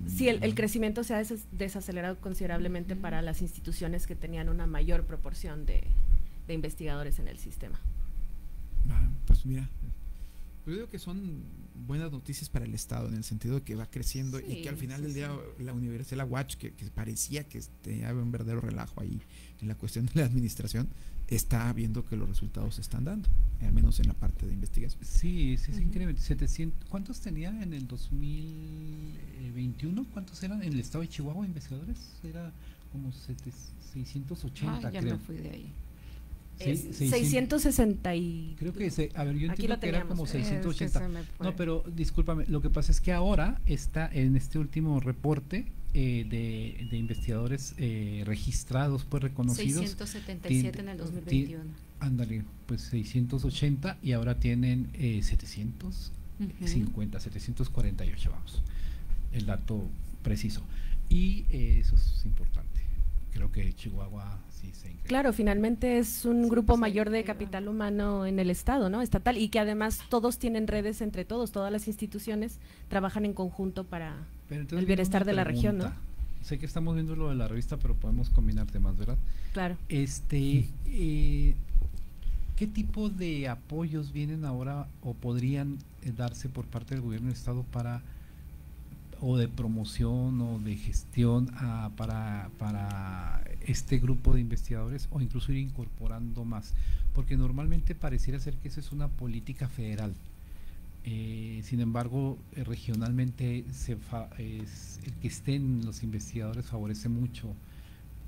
Sí, el, el crecimiento se ha des desacelerado considerablemente uh-huh. para las instituciones que tenían una mayor proporción de, de investigadores en el sistema. Ah, pues mira, yo digo que son buenas noticias para el Estado en el sentido de que va creciendo sí, y que al final sí, del día sí. la Universidad, la U A C H, que, que parecía que este, había un verdadero relajo ahí en la cuestión de la administración, está viendo que los resultados se están dando, al menos en la parte de investigación. Sí, sí, es uh-huh. increíble. setecientos, ¿cuántos tenía en el dos mil veintiuno? ¿Cuántos eran en el estado de Chihuahua investigadores? Era como seiscientos ochenta, ah, ya creo. Me fui de ahí. Sí, seiscientos sesenta y... Creo que, se, a ver, yo entiendo que era como seiscientos ochenta. No, pero discúlpame, lo que pasa es que ahora está en este último reporte eh, de, de investigadores eh, registrados, pues reconocidos. seiscientos setenta y siete en el dos mil veintiuno. Ándale, pues seiscientos ochenta y ahora tienen eh, setecientos cincuenta, uh-huh. setecientos cuarenta y ocho, vamos, el dato preciso. Y eh, eso es importante. Creo que Chihuahua sí se incrementa. Claro, finalmente es un grupo mayor de capital humano en el Estado, ¿no? Estatal, y que además todos tienen redes entre todos, todas las instituciones trabajan en conjunto para el bienestar de la región, ¿no? Sé que estamos viendo lo de la revista, pero podemos combinar temas, ¿verdad? Claro. Este, eh, ¿qué tipo de apoyos vienen ahora o podrían darse por parte del gobierno del Estado para... o de promoción o de gestión ah, para, para este grupo de investigadores o incluso ir incorporando más? Porque normalmente pareciera ser que eso es una política federal, eh, sin embargo eh, regionalmente se fa, es, el que estén los investigadores favorece mucho,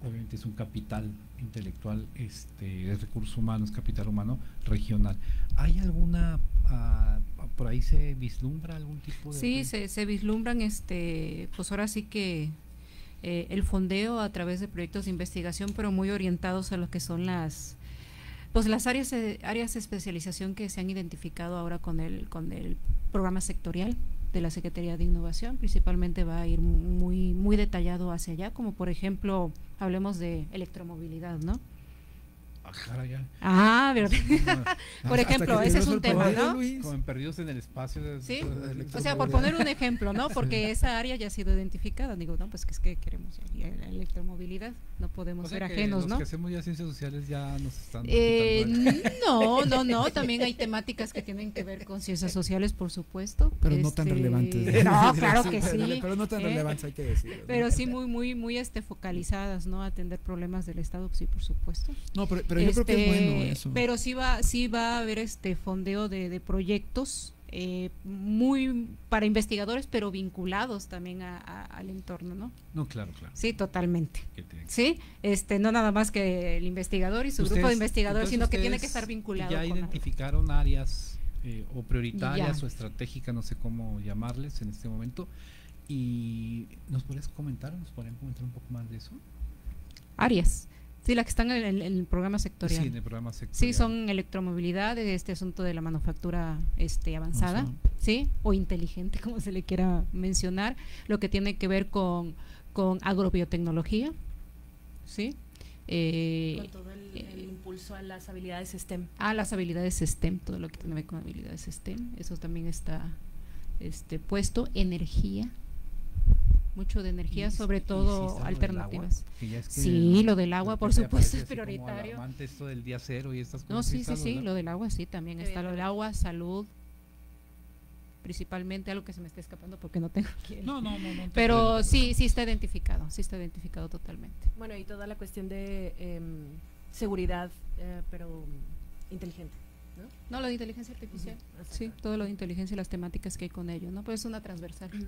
obviamente es un capital intelectual, este, es recursos humanos, capital humano regional. ¿Hay alguna, ah, por ahí se vislumbra algún tipo de...? Sí, se, se vislumbran, este, pues ahora sí que eh, el fondeo a través de proyectos de investigación, pero muy orientados a lo que son las, pues las áreas, eh, áreas de especialización que se han identificado ahora con el, con el programa sectorial de la Secretaría de Innovación. Principalmente va a ir muy muy detallado hacia allá, como por ejemplo, hablemos de electromovilidad, ¿no? Ajá, ya. Ah, pero, por ejemplo, ese es un tema, ¿no? Como perdidos en el espacio. De, ¿sí? de o sea, por poner un ejemplo, ¿no? Porque esa área ya ha sido identificada. Digo, no, pues que es que queremos la electromovilidad, no podemos o sea ser ajenos, los ¿no? que hacemos ya ciencias sociales ya nos están... Eh, no, no, no, también hay temáticas que tienen que ver con ciencias sociales, por supuesto. Pero este, no tan relevantes. No, claro que sí. Pero no tan eh, relevantes, hay que decirlo. Pero sí muy, muy, muy este, focalizadas, ¿no? Atender problemas del Estado, sí, por supuesto. No, pero... pero Pero, yo este, creo que es bueno eso. Pero sí va, sí va a haber este fondeo de, de proyectos eh, muy para investigadores, pero vinculados también a, a, al entorno, ¿no? No, claro, claro. Sí, totalmente. Sí, este, no nada más que el investigador y su ustedes, grupo de investigadores, sino que tiene que estar vinculado. Ya con identificaron algo. Áreas eh, o prioritarias ya. O estratégicas, no sé cómo llamarles en este momento. ¿Y nos podrías comentar, nos podrían comentar un poco más de eso? Áreas. Sí, las que están en el, en el programa sectorial. Sí, en el programa sectorial. Sí, son electromovilidad, este asunto de la manufactura este avanzada, o sea. ¿Sí? O inteligente, como se le quiera mencionar, lo que tiene que ver con, con agrobiotecnología, ¿sí? Eh, con todo el, el impulso a las habilidades STEM. A las habilidades STEM, todo lo que tiene que ver con habilidades STEM, eso también está este puesto, energía. Mucho de energía, sobre todo alternativas. Sí, lo del agua, por supuesto, es prioritario. Esto del día cero y estas cosas. No, sí, sí, sí, lo del agua, sí, también está lo del agua, salud, principalmente, algo que se me está escapando porque no tengo aquí. No, no, no. Pero sí, sí está identificado, sí está identificado totalmente. Bueno, y toda la cuestión de eh, seguridad, eh, pero inteligente. ¿No? No, lo de inteligencia artificial, uh-huh. sí, todo lo de inteligencia y las temáticas que hay con ello, ¿no? Pero es una transversal. Uh-huh.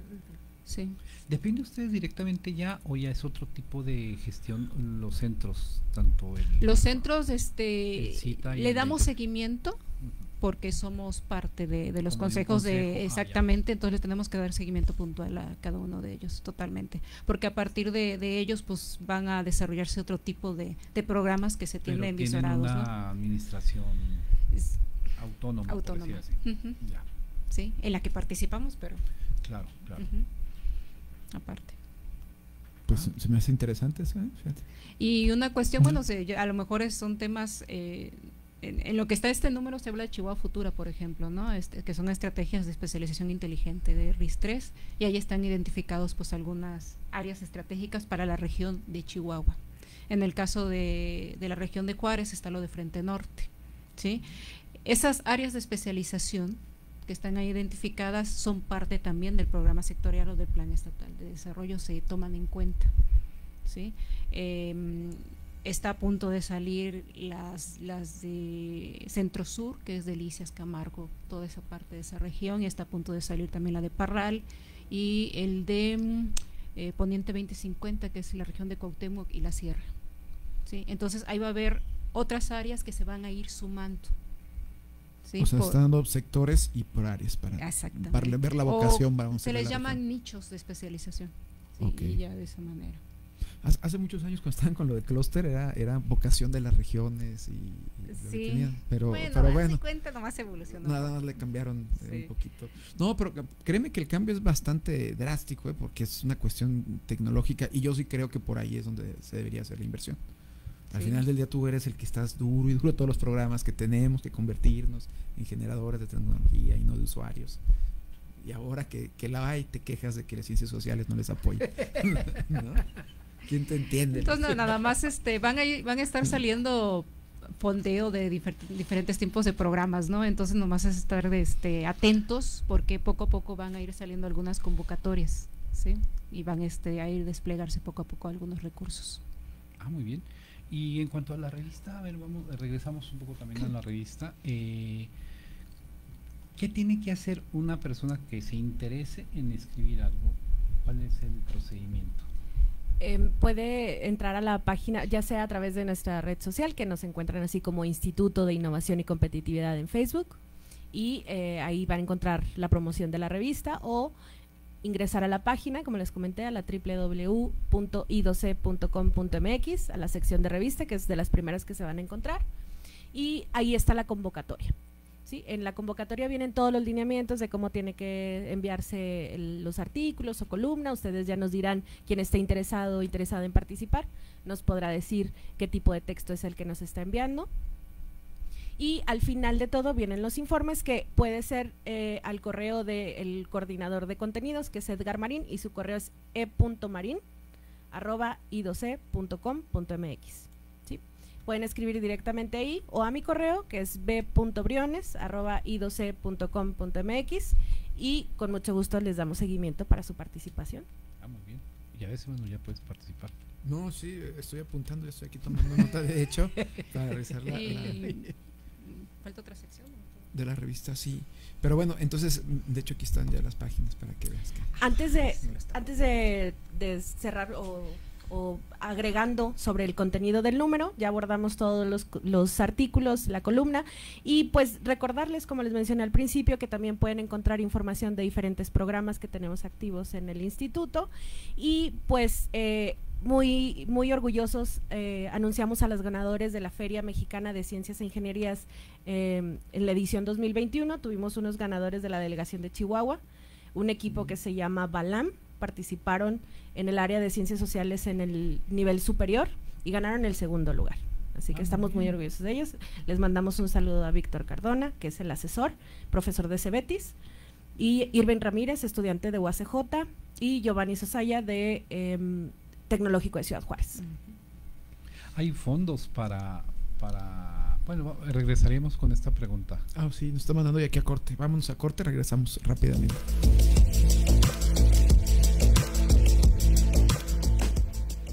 Sí. ¿Depende ustedes directamente ya o ya es otro tipo de gestión los centros? Tanto el, los centros este, le damos el... seguimiento, uh-huh. porque somos parte de, de los como consejos de, consejo. de exactamente, ah, entonces les tenemos que dar seguimiento puntual a cada uno de ellos, totalmente, porque a partir de, de ellos pues van a desarrollarse otro tipo de, de programas que se tienen visorados. Pero tienen una, ¿no?, administración es autónoma, autónoma. Por decir así. Uh-huh. Ya. Sí, en la que participamos, pero claro, claro. Uh-huh. Aparte. Pues se me hace interesante eso, ¿eh? Fíjate. Y una cuestión, bueno, se, a lo mejor son temas, eh, en, en lo que está este número se habla de Chihuahua Futura, por ejemplo, ¿no? Este, que son estrategias de especialización inteligente de R I S tres, y ahí están identificados pues algunas áreas estratégicas para la región de Chihuahua. En el caso de, de la región de Juárez está lo de Frente Norte, ¿sí? Esas áreas de especialización que están ahí identificadas son parte también del programa sectorial o del plan estatal de desarrollo, se toman en cuenta, ¿sí? Eh, está a punto de salir las, las de Centro Sur, que es Delicias, Camargo, toda esa parte de esa región, y está a punto de salir también la de Parral y el de eh, Poniente veinte cincuenta, que es la región de Cuauhtémoc y la Sierra, ¿sí? Entonces ahí va a haber otras áreas que se van a ir sumando. Sí, o sea, están dando sectores y por áreas para, para ver la vocación. Vamos, se les llaman región. Nichos de especialización, ¿sí? Okay. Y ya de esa manera. Hace, hace muchos años cuando estaban con lo de clúster era, era vocación de las regiones y, y sí. Lo tenían, pero bueno, pero bueno se cuenta, nomás evolucionó. Nada más le cambiaron sí. eh, un poquito. No, pero créeme que el cambio es bastante drástico, ¿eh? Porque es una cuestión tecnológica y yo sí creo que por ahí es donde se debería hacer la inversión. Al sí. final del día tú eres el que estás duro y duro todos los programas que tenemos que convertirnos en generadores de tecnología y no de usuarios. Y ahora que, que la hay, te quejas de que las ciencias sociales no les apoyan. ¿No? ¿Quién te entiende? Entonces no, nada más este van a, van a estar saliendo fondeo de difer diferentes tipos de programas, ¿no? Entonces nomás es estar este, atentos porque poco a poco van a ir saliendo algunas convocatorias, ¿sí? Y van este, a ir desplegarse poco a poco algunos recursos. Ah, muy bien. Y en cuanto a la revista, a ver, vamos, regresamos un poco también a la revista. Eh, ¿Qué tiene que hacer una persona que se interese en escribir algo? ¿Cuál es el procedimiento? Eh, puede entrar a la página, ya sea a través de nuestra red social, que nos encuentran así como Instituto de Innovación y Competitividad en Facebook, y eh, ahí van a encontrar la promoción de la revista, o ingresar a la página, como les comenté, a la doble u doble u doble u punto i dos ce punto com punto eme equis, a la sección de revista, que es de las primeras que se van a encontrar, y ahí está la convocatoria, ¿sí? En la convocatoria vienen todos los lineamientos de cómo tiene que enviarse el, los artículos o columna. Ustedes ya nos dirán quién está interesado o interesada en participar, nos podrá decir qué tipo de texto es el que nos está enviando. Y al final de todo vienen los informes, que puede ser eh, al correo del coordinador de contenidos, que es Edgar Marín, y su correo es e punto marin arroba i dos ce punto com punto eme equis. ¿Sí? Pueden escribir directamente ahí o a mi correo, que es be punto briones arroba i dos ce punto com punto eme equis, y con mucho gusto les damos seguimiento para su participación. Ah, muy bien. Y a veces, bueno, ya puedes participar. No, sí, estoy apuntando, estoy aquí tomando nota, de hecho, para revisar la… la... ¿Falta otra sección? De la revista, sí. Pero bueno, entonces, de hecho aquí están ya las páginas para que veas que… Antes de, antes de, de cerrar o, o agregando sobre el contenido del número, ya abordamos todos los, los artículos, la columna, y pues recordarles, como les mencioné al principio, que también pueden encontrar información de diferentes programas que tenemos activos en el instituto, y pues… Eh, Muy, muy orgullosos, eh, anunciamos a los ganadores de la Feria Mexicana de Ciencias e Ingenierías eh, en la edición dos mil veintiuno. Tuvimos unos ganadores de la delegación de Chihuahua, un equipo que se llama Balam, participaron en el área de Ciencias Sociales en el nivel superior y ganaron el segundo lugar. Así que ah, estamos muy orgullosos de ellos. Les mandamos un saludo a Víctor Cardona, que es el asesor, profesor de Cebetis, y Irving Ramírez, estudiante de U A C J, y Giovanni Sosaya de… Eh, Tecnológico de Ciudad Juárez. Hay fondos para, para… Bueno, regresaremos con esta pregunta. Ah, sí, nos está mandando ya aquí a corte. Vámonos a corte, regresamos rápidamente.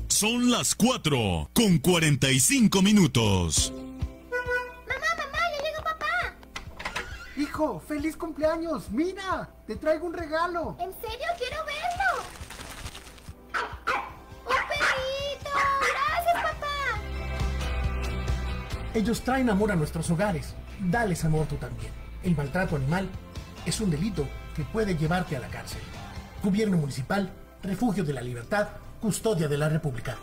Son las cuatro con cuarenta y cinco minutos. Mamá, mamá, ya llegó papá. Hijo, feliz cumpleaños. Mira, te traigo un regalo. ¿En serio? Quiero verlo. Ellos traen amor a nuestros hogares dales amor tú también. El maltrato animal es un delito que puede llevarte a la cárcel. Gobierno Municipal, Refugio de la Libertad, Custodia de la República.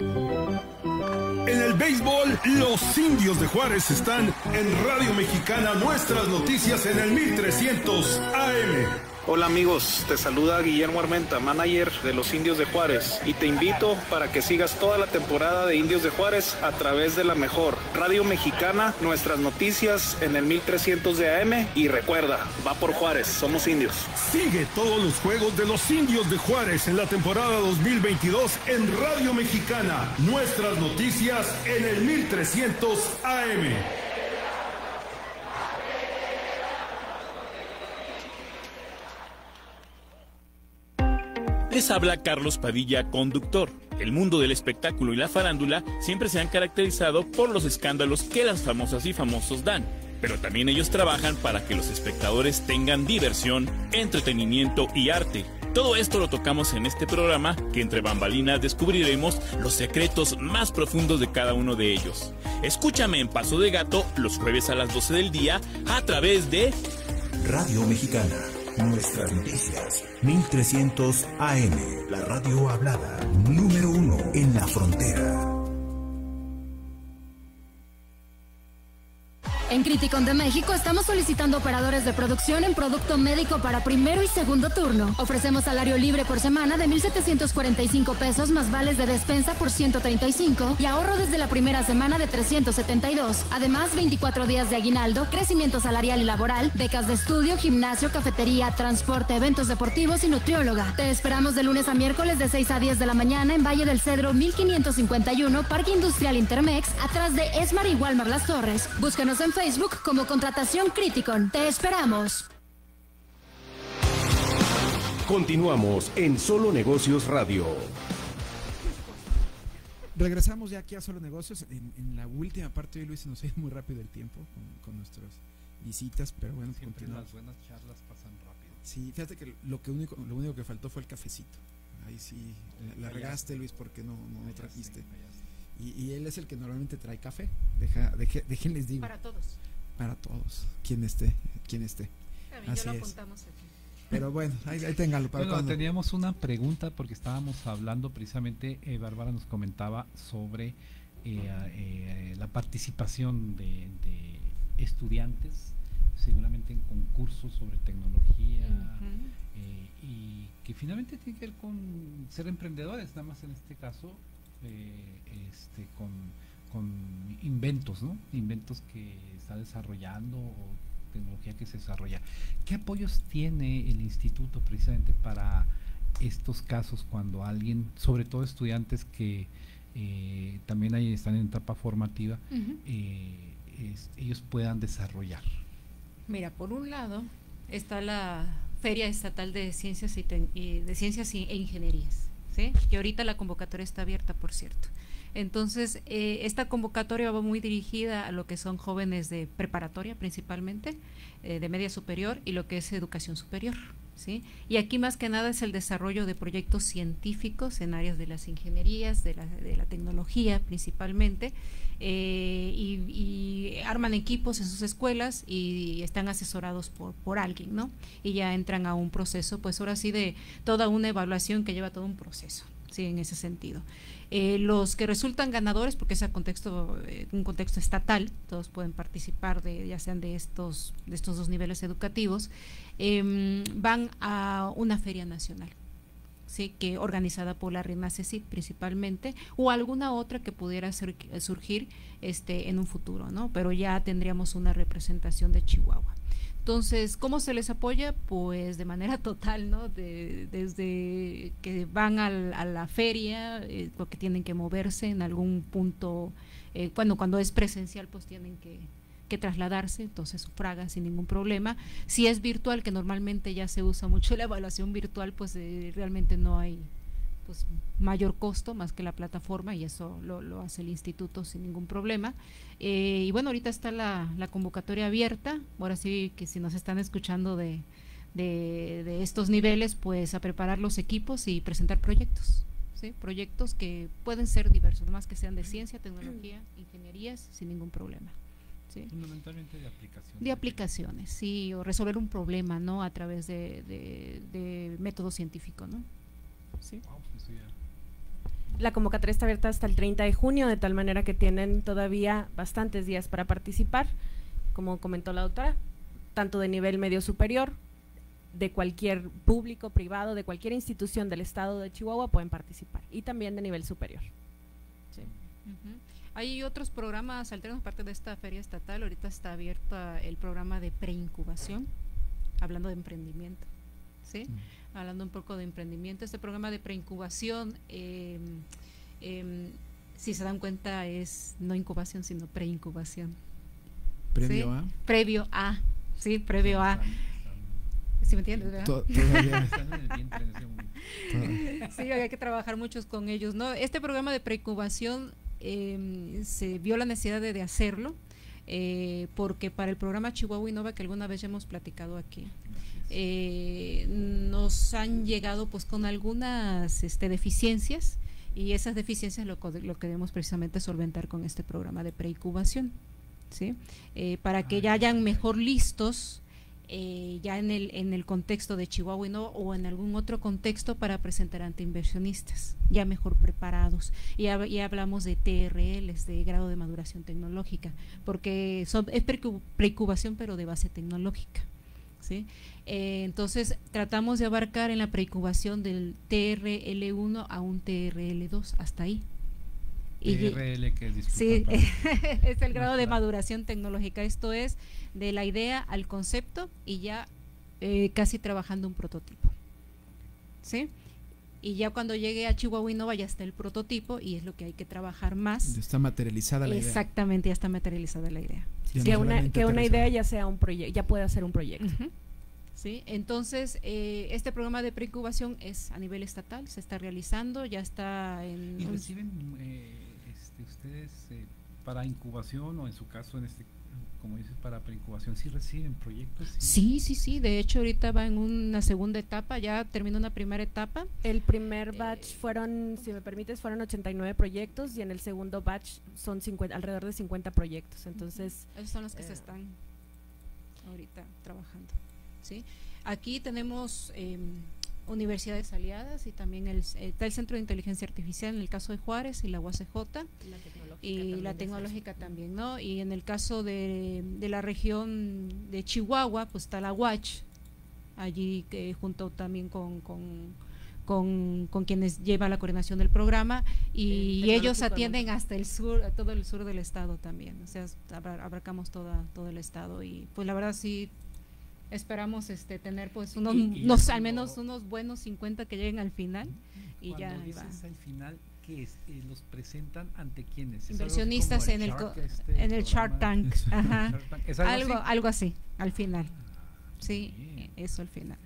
En el béisbol, los Indios de Juárez están en Radio Mexicana, nuestras noticias en el mil trescientos A M. Hola amigos, te saluda Guillermo Armenta, manager de los Indios de Juárez, y te invito para que sigas toda la temporada de Indios de Juárez a través de la mejor Radio Mexicana, nuestras noticias en el mil trescientos de A M, y recuerda, va por Juárez, somos indios. Sigue todos los juegos de los Indios de Juárez en la temporada dos mil veintidós en Radio Mexicana, nuestras noticias en el mil trescientos A M. Les habla Carlos Padilla, conductor. El mundo del espectáculo y la farándula siempre se han caracterizado por los escándalos que las famosas y famosos dan, pero también ellos trabajan para que los espectadores tengan diversión, entretenimiento y arte. Todo esto lo tocamos en este programa, que entre bambalinas descubriremos los secretos más profundos de cada uno de ellos. Escúchame en Paso de Gato los jueves a las doce del día a través de Radio Mexicana. Nuestras noticias, mil trescientos A M, la radio hablada, número uno en la frontera. En Kritikon de México estamos solicitando operadores de producción en producto médico para primero y segundo turno. Ofrecemos salario libre por semana de mil setecientos cuarenta y cinco pesos más vales de despensa por ciento treinta y cinco y ahorro desde la primera semana de trescientos setenta y dos. Además, veinticuatro días de aguinaldo, crecimiento salarial y laboral, becas de estudio, gimnasio, cafetería, transporte, eventos deportivos y nutrióloga. Te esperamos de lunes a miércoles de seis a diez de la mañana en Valle del Cedro mil quinientos cincuenta y uno, Parque Industrial Intermex, atrás de Esmar y Walmart Las Torres. Búscanos en Facebook como Contratación Kritikon. Te esperamos. Continuamos en Solo Negocios Radio. Regresamos ya aquí a Solo Negocios. En, en la última parte de Luis, nos ha ido muy rápido el tiempo con, con nuestras visitas, pero bueno, siempre continuamos. Las buenas charlas pasan rápido. Sí, fíjate que lo que único, lo único que faltó fue el cafecito. Ahí sí, la, la regaste, Luis, porque no, no, no trajiste. Y, y él es el que normalmente trae café. Deja, deje, déjenles digo. Para todos. Para todos. Quien esté, quien esté. También así yo lo apuntamos aquí. Pero bueno, ahí, ahí téngalo. Para bueno, teníamos una pregunta porque estábamos hablando precisamente, eh, Bárbara nos comentaba sobre eh, eh, la participación de, de estudiantes, seguramente en concursos sobre tecnología, uh-huh. eh, y que finalmente tiene que ver con ser emprendedores, nada más en este caso. Eh, este, con, con inventos, ¿no? Inventos que está desarrollando o tecnología que se desarrolla. ¿Qué apoyos tiene el instituto precisamente para estos casos cuando alguien, sobre todo estudiantes que eh, también ahí están en etapa formativa, uh-huh. eh, es, ellos puedan desarrollar? Mira, por un lado está la Feria Estatal de Ciencias y, Ten- y de Ciencias e Ingenierías. ¿Sí? Que ahorita la convocatoria está abierta, por cierto. Entonces, eh, esta convocatoria va muy dirigida a lo que son jóvenes de preparatoria principalmente, eh, de media superior y lo que es educación superior, ¿sí? Y aquí más que nada es el desarrollo de proyectos científicos en áreas de las ingenierías, de la, de la tecnología principalmente, eh, y, y arman equipos en sus escuelas y están asesorados por, por alguien, ¿no? Y ya entran a un proceso, pues ahora sí, de toda una evaluación que lleva todo un proceso, ¿sí? En ese sentido. Eh, los que resultan ganadores, porque es a contexto, eh, un contexto estatal, todos pueden participar de, ya sean de estos, de estos dos niveles educativos, eh, van a una feria nacional, sí, que organizada por la CONACYT principalmente, o alguna otra que pudiera ser, surgir este en un futuro, ¿no? Pero ya tendríamos una representación de Chihuahua. Entonces, ¿cómo se les apoya? Pues de manera total, ¿no? De, desde que van al, a la feria, eh, porque tienen que moverse en algún punto, eh, bueno, cuando es presencial, pues tienen que, que trasladarse, entonces sufragan sin ningún problema. Si es virtual, que normalmente ya se usa mucho la evaluación virtual, pues eh, realmente no hay pues mayor costo más que la plataforma, y eso lo, lo hace el instituto sin ningún problema. Eh, y bueno, ahorita está la, la convocatoria abierta. Ahora sí que si nos están escuchando de, de, de estos niveles, pues a preparar los equipos y presentar proyectos, ¿sí? Proyectos que pueden ser diversos, más que sean de ciencia, tecnología, ingenierías, sin ningún problema. ¿Sí? Fundamentalmente de aplicaciones. De aplicaciones, sí, o resolver un problema, ¿no? A través de, de, de método científico, ¿no? Sí. Wow, eso ya. La convocatoria está abierta hasta el treinta de junio, de tal manera que tienen todavía bastantes días para participar, como comentó la doctora, tanto de nivel medio superior, de cualquier público, privado, de cualquier institución del estado de Chihuahua pueden participar, y también de nivel superior. Sí. Uh-huh. Hay otros programas alternos, parte de esta feria estatal, ahorita está abierta el programa de preincubación, hablando de emprendimiento, ¿sí? Uh-huh. Hablando un poco de emprendimiento, este programa de preincubación, eh, eh, si se dan cuenta, es no incubación, sino preincubación. ¿Previo ¿Sí? a? Previo a, sí, previo a. ¿Sí me entiendes, verdad? Todavía están en el vientre en ese momento. Sí, hay que trabajar muchos con ellos, ¿no? Este programa de preincubación eh, se vio la necesidad de, de hacerlo, eh, porque para el programa Chihuahua Innova, que alguna vez ya hemos platicado aquí, Eh, nos han llegado pues con algunas este, deficiencias, y esas deficiencias lo, lo queremos precisamente solventar con este programa de preincubación, ¿sí? eh, para ah, que ya hayan mejor listos eh, ya en el, en el contexto de Chihuahua Innova o en algún otro contexto para presentar ante inversionistas, ya mejor preparados, y hab, ya hablamos de T R Ls, de grado de maduración tecnológica, porque son, es preincubación pero de base tecnológica, ¿sí? Eh, entonces tratamos de abarcar en la preincubación del T R L uno a un T R L dos, hasta ahí. T R L, que es, sí, es el grado de maduración tecnológica, esto es de la idea al concepto y ya eh, casi trabajando un prototipo, ¿sí? Y ya cuando llegue a Chihuahua Innova ya está el prototipo, y es lo que hay que trabajar más. Ya está materializada la idea. Exactamente, ya está materializada la idea. Sí, que, no una, que una idea ya sea un proyecto, ya pueda ser un proyecto. Uh-huh. Sí, entonces eh, este programa de preincubación es a nivel estatal, se está realizando, ya está en. ¿Y reciben eh, este, ustedes eh, para incubación, o en su caso en este, como dices, para preincubación, sí reciben proyectos? Sí, sí, sí, sí, de hecho ahorita va en una segunda etapa, ya terminó una primera etapa. El primer batch eh, fueron, si me permites, fueron ochenta y nueve proyectos, y en el segundo batch son cincuenta, alrededor de cincuenta proyectos, entonces… Esos son los que eh, se están ahorita trabajando, ¿sí? Aquí tenemos… Eh, universidades aliadas, y también el, está el Centro de Inteligencia Artificial en el caso de Juárez, y la U A C J, y la tecnológica, y la tecnológica también, ¿no? Y en el caso de, de la región de Chihuahua, pues está la U A C H, allí que junto también con, con, con, con quienes lleva la coordinación del programa, y, el y ellos atienden hasta el sur, a todo el sur del estado también, o sea, abarcamos toda, todo el estado, y pues la verdad sí… Esperamos este tener pues unos, y, y unos al menos unos buenos cincuenta que lleguen al final, y ya dices al final que es, eh, los presentan ante quienes inversionistas el en el Shark, este en el Shark Tank, ajá. Shark Tank. ¿Es algo, algo así? Algo así al final, ah, sí, bien. Eso al final.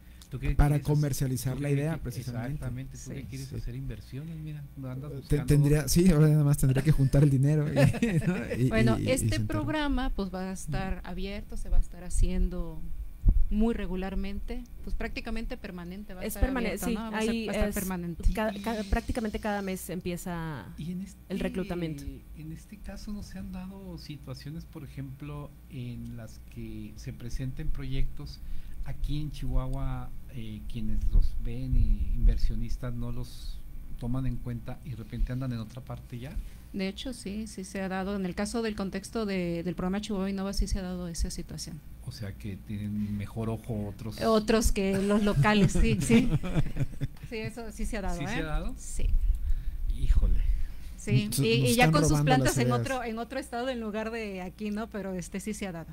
Para comercializar la idea, precisamente. Exactamente, tú que quieres hacer inversiones, mira, andas buscando. Tendría, sí, ahora nada más tendría que juntar el dinero. Y, y, bueno, y, este y programa pues va a estar abierto, se va a estar haciendo muy regularmente, pues prácticamente permanente. Va a es estar abierto, sí, ¿no? Va ahí a ser, va es permanente. Cada, cada, prácticamente cada mes empieza este, el reclutamiento. En este caso, ¿no se han dado situaciones, por ejemplo, en las que se presenten proyectos aquí en Chihuahua, eh, quienes los ven, y inversionistas no los toman en cuenta y de repente andan en otra parte ya? De hecho, sí, sí se ha dado. En el caso del contexto de, del programa Chihuahua Innova, sí se ha dado esa situación. O sea que tienen mejor ojo otros. Otros que los locales, sí, sí. Sí, eso sí se ha dado. ¿Sí eh? se ha dado? Sí. Híjole. Sí, y, y ya con sus plantas en otro, en otro estado en lugar de aquí, ¿no? Pero este sí se ha dado.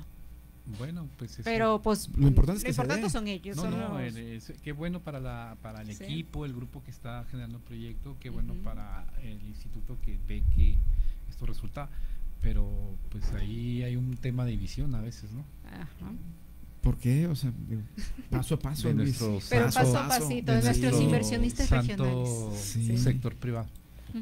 Bueno, pues eso. Pero pues lo importante, es que lo importante son ellos. No, son no, los... es, qué bueno para la para el sí. equipo, el grupo que está generando el proyecto, qué bueno uh-huh. para el instituto que ve que esto resulta, pero pues ahí hay un tema de visión a veces, ¿no? Ajá. ¿Por qué? O sea, paso a paso. De nuestros, pero paso a pasito, de nuestros inversionistas regionales. Sí. Sector privado.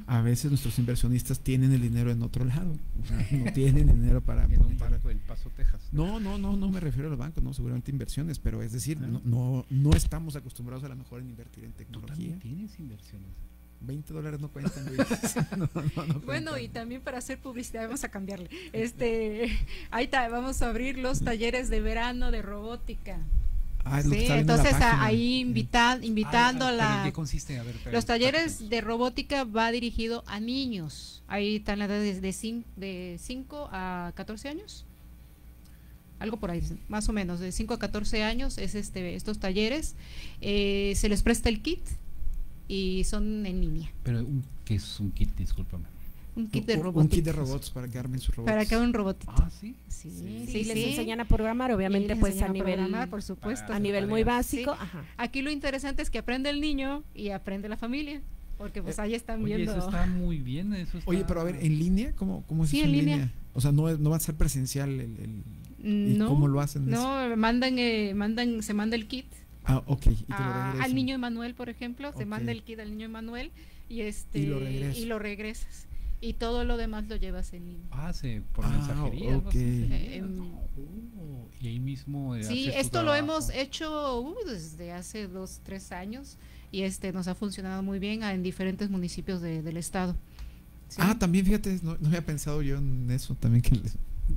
A veces nuestros inversionistas tienen el dinero en otro lado, o sea, no tienen dinero para, en un banco del Paso, Texas. No, no, no, no me refiero a los bancos, no, seguramente inversiones, pero es decir, no, no, no estamos acostumbrados a lo mejor en invertir en tecnología. ¿Tú también tienes inversiones? veinte dólares no cuentan, Luis. No, no, no cuentan. Bueno, y también para hacer publicidad vamos a cambiarle. Este, ahí está, vamos a abrir los talleres de verano de robótica. Ah, sí, entonces a, ahí invita, invitando ah, la, ¿qué consiste? A ver, los talleres de robótica va dirigido a niños. Ahí están las edades de cinco a catorce años. Algo por ahí, más o menos, de cinco a catorce años es este estos talleres. Eh, se les presta el kit y son en línea. Pero un, ¿qué es un kit? Discúlpame. Un kit de robots. Un kit de robots para que armen sus robots. Para que hagan un robotito. Ah, sí. Sí, sí, sí, sí. Les enseñan a programar, obviamente, pues a, a nivel. Programar, por supuesto. A nivel muy básico. Sí. Ajá. Aquí lo interesante es que aprende el niño y aprende la familia. Porque pues eh, ahí están oye, viendo. Eso está muy bien. Eso está... Oye, pero a ver, ¿en línea? ¿Cómo, cómo es sí, eso en línea? línea? O sea, no, no va a ser presencial el. el ¿y no, cómo lo hacen? No, eso? mandan, eh, mandan, se manda el kit. Ah, ok. ¿Y te a, lo al niño Emanuel, por ejemplo, okay. se manda el kit al niño Emanuel y este y lo, y lo regresas. Y todo lo demás lo llevas en línea. Ah, sí, por ah, mensajería. Okay. No sé, eh, oh, y ahí mismo. Eh, sí, esto lo hemos hecho uh, desde hace dos, tres años y este nos ha funcionado muy bien en diferentes municipios de, del estado. ¿Sí? Ah, también fíjate, no, no había pensado yo en eso también que les...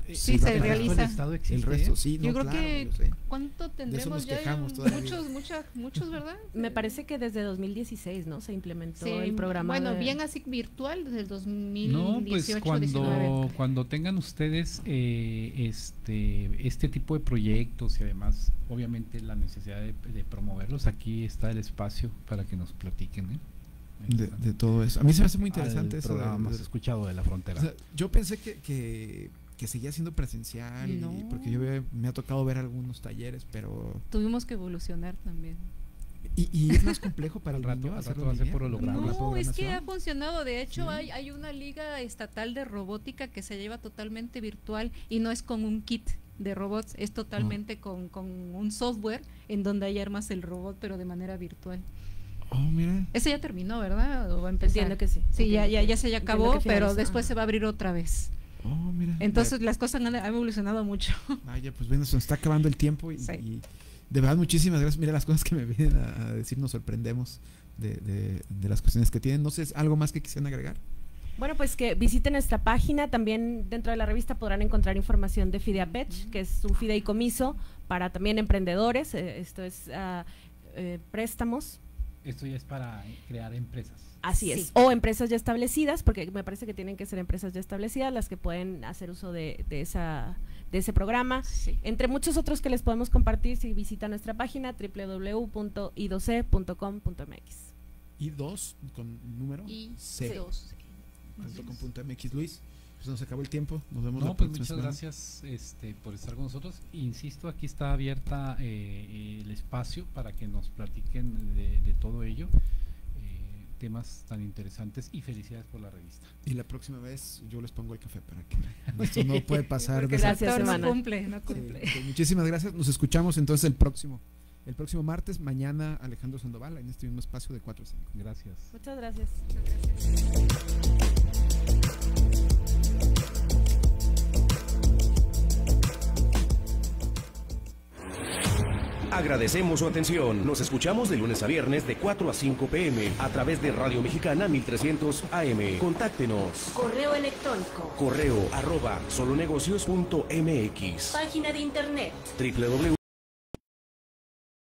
Sí, sí, se realiza. El resto, sí, no, yo creo claro, que yo cuánto tendremos ya muchos, muchas, muchos, ¿verdad? Me parece que desde dos mil dieciséis, ¿no? Se implementó sí, el programa. Bueno, de... bien así virtual desde el dos mil dieciocho. No, pues cuando, cuando tengan ustedes eh, este este tipo de proyectos y además, obviamente, la necesidad de, de promoverlos, aquí está el espacio para que nos platiquen, ¿eh? De, de todo eso. A mí se me hace muy interesante eso. Más escuchado de la frontera. O sea, yo pensé que, que que seguía siendo presencial, no. y porque yo me ha tocado ver algunos talleres, pero... Tuvimos que evolucionar también. ¿Y, y es más complejo para el rato? Rato hacer por no, es que ha funcionado, de hecho sí. hay, hay una liga estatal de robótica que se lleva totalmente virtual y no es con un kit de robots, es totalmente no. con, con un software en donde ahí armas el robot, pero de manera virtual. Oh, mira. Ese ya terminó, ¿verdad? ¿O va a empezar? Entiendo que sí. Sí, okay. ya, ya, ya se ya acabó, pero después ah. se va a abrir otra vez. Oh, mira, entonces ya, las cosas han, han evolucionado mucho. Vaya, pues bueno, se nos está acabando el tiempo y, sí. y de verdad muchísimas gracias. Mira las cosas que me vienen a, a decir, nos sorprendemos de, de, de las cuestiones que tienen. No sé, ¿algo más que quisieran agregar? Bueno, pues que visiten nuestra página. También dentro de la revista podrán encontrar información de Fideapech, que es un fideicomiso para también emprendedores. Eh, esto es uh, eh, préstamos. Esto ya es para crear empresas. Así es, sí. o empresas ya establecidas, porque me parece que tienen que ser empresas ya establecidas las que pueden hacer uso de, de, esa, de ese programa. Sí. Entre muchos otros que les podemos compartir si visitan nuestra página doble u doble u doble u punto i dos ce punto com punto m x. i dos con número i dos ce punto com punto m x. Luis, pues nos acabó el tiempo, nos vemos. No, la pues muchas semana. gracias este, por estar con nosotros. Insisto, aquí está abierta eh, el espacio para que nos platiquen de, de todo ello, eh, temas tan interesantes, y felicidades por la revista. Y la próxima vez yo les pongo el café para que esto no puede pasar. Gracias, hermana. No cumple, no cumple. Eh, pues muchísimas gracias, nos escuchamos entonces el próximo, el próximo martes, mañana Alejandro Sandoval, en este mismo espacio de cuatro a cinco. Gracias. Muchas gracias. Muchas gracias. Agradecemos su atención. Nos escuchamos de lunes a viernes de cuatro a cinco p m a través de Radio Mexicana mil trescientos A M. Contáctenos. Correo electrónico. Correo arroba solonegocios punto m x. Página de internet. doble u doble u doble u punto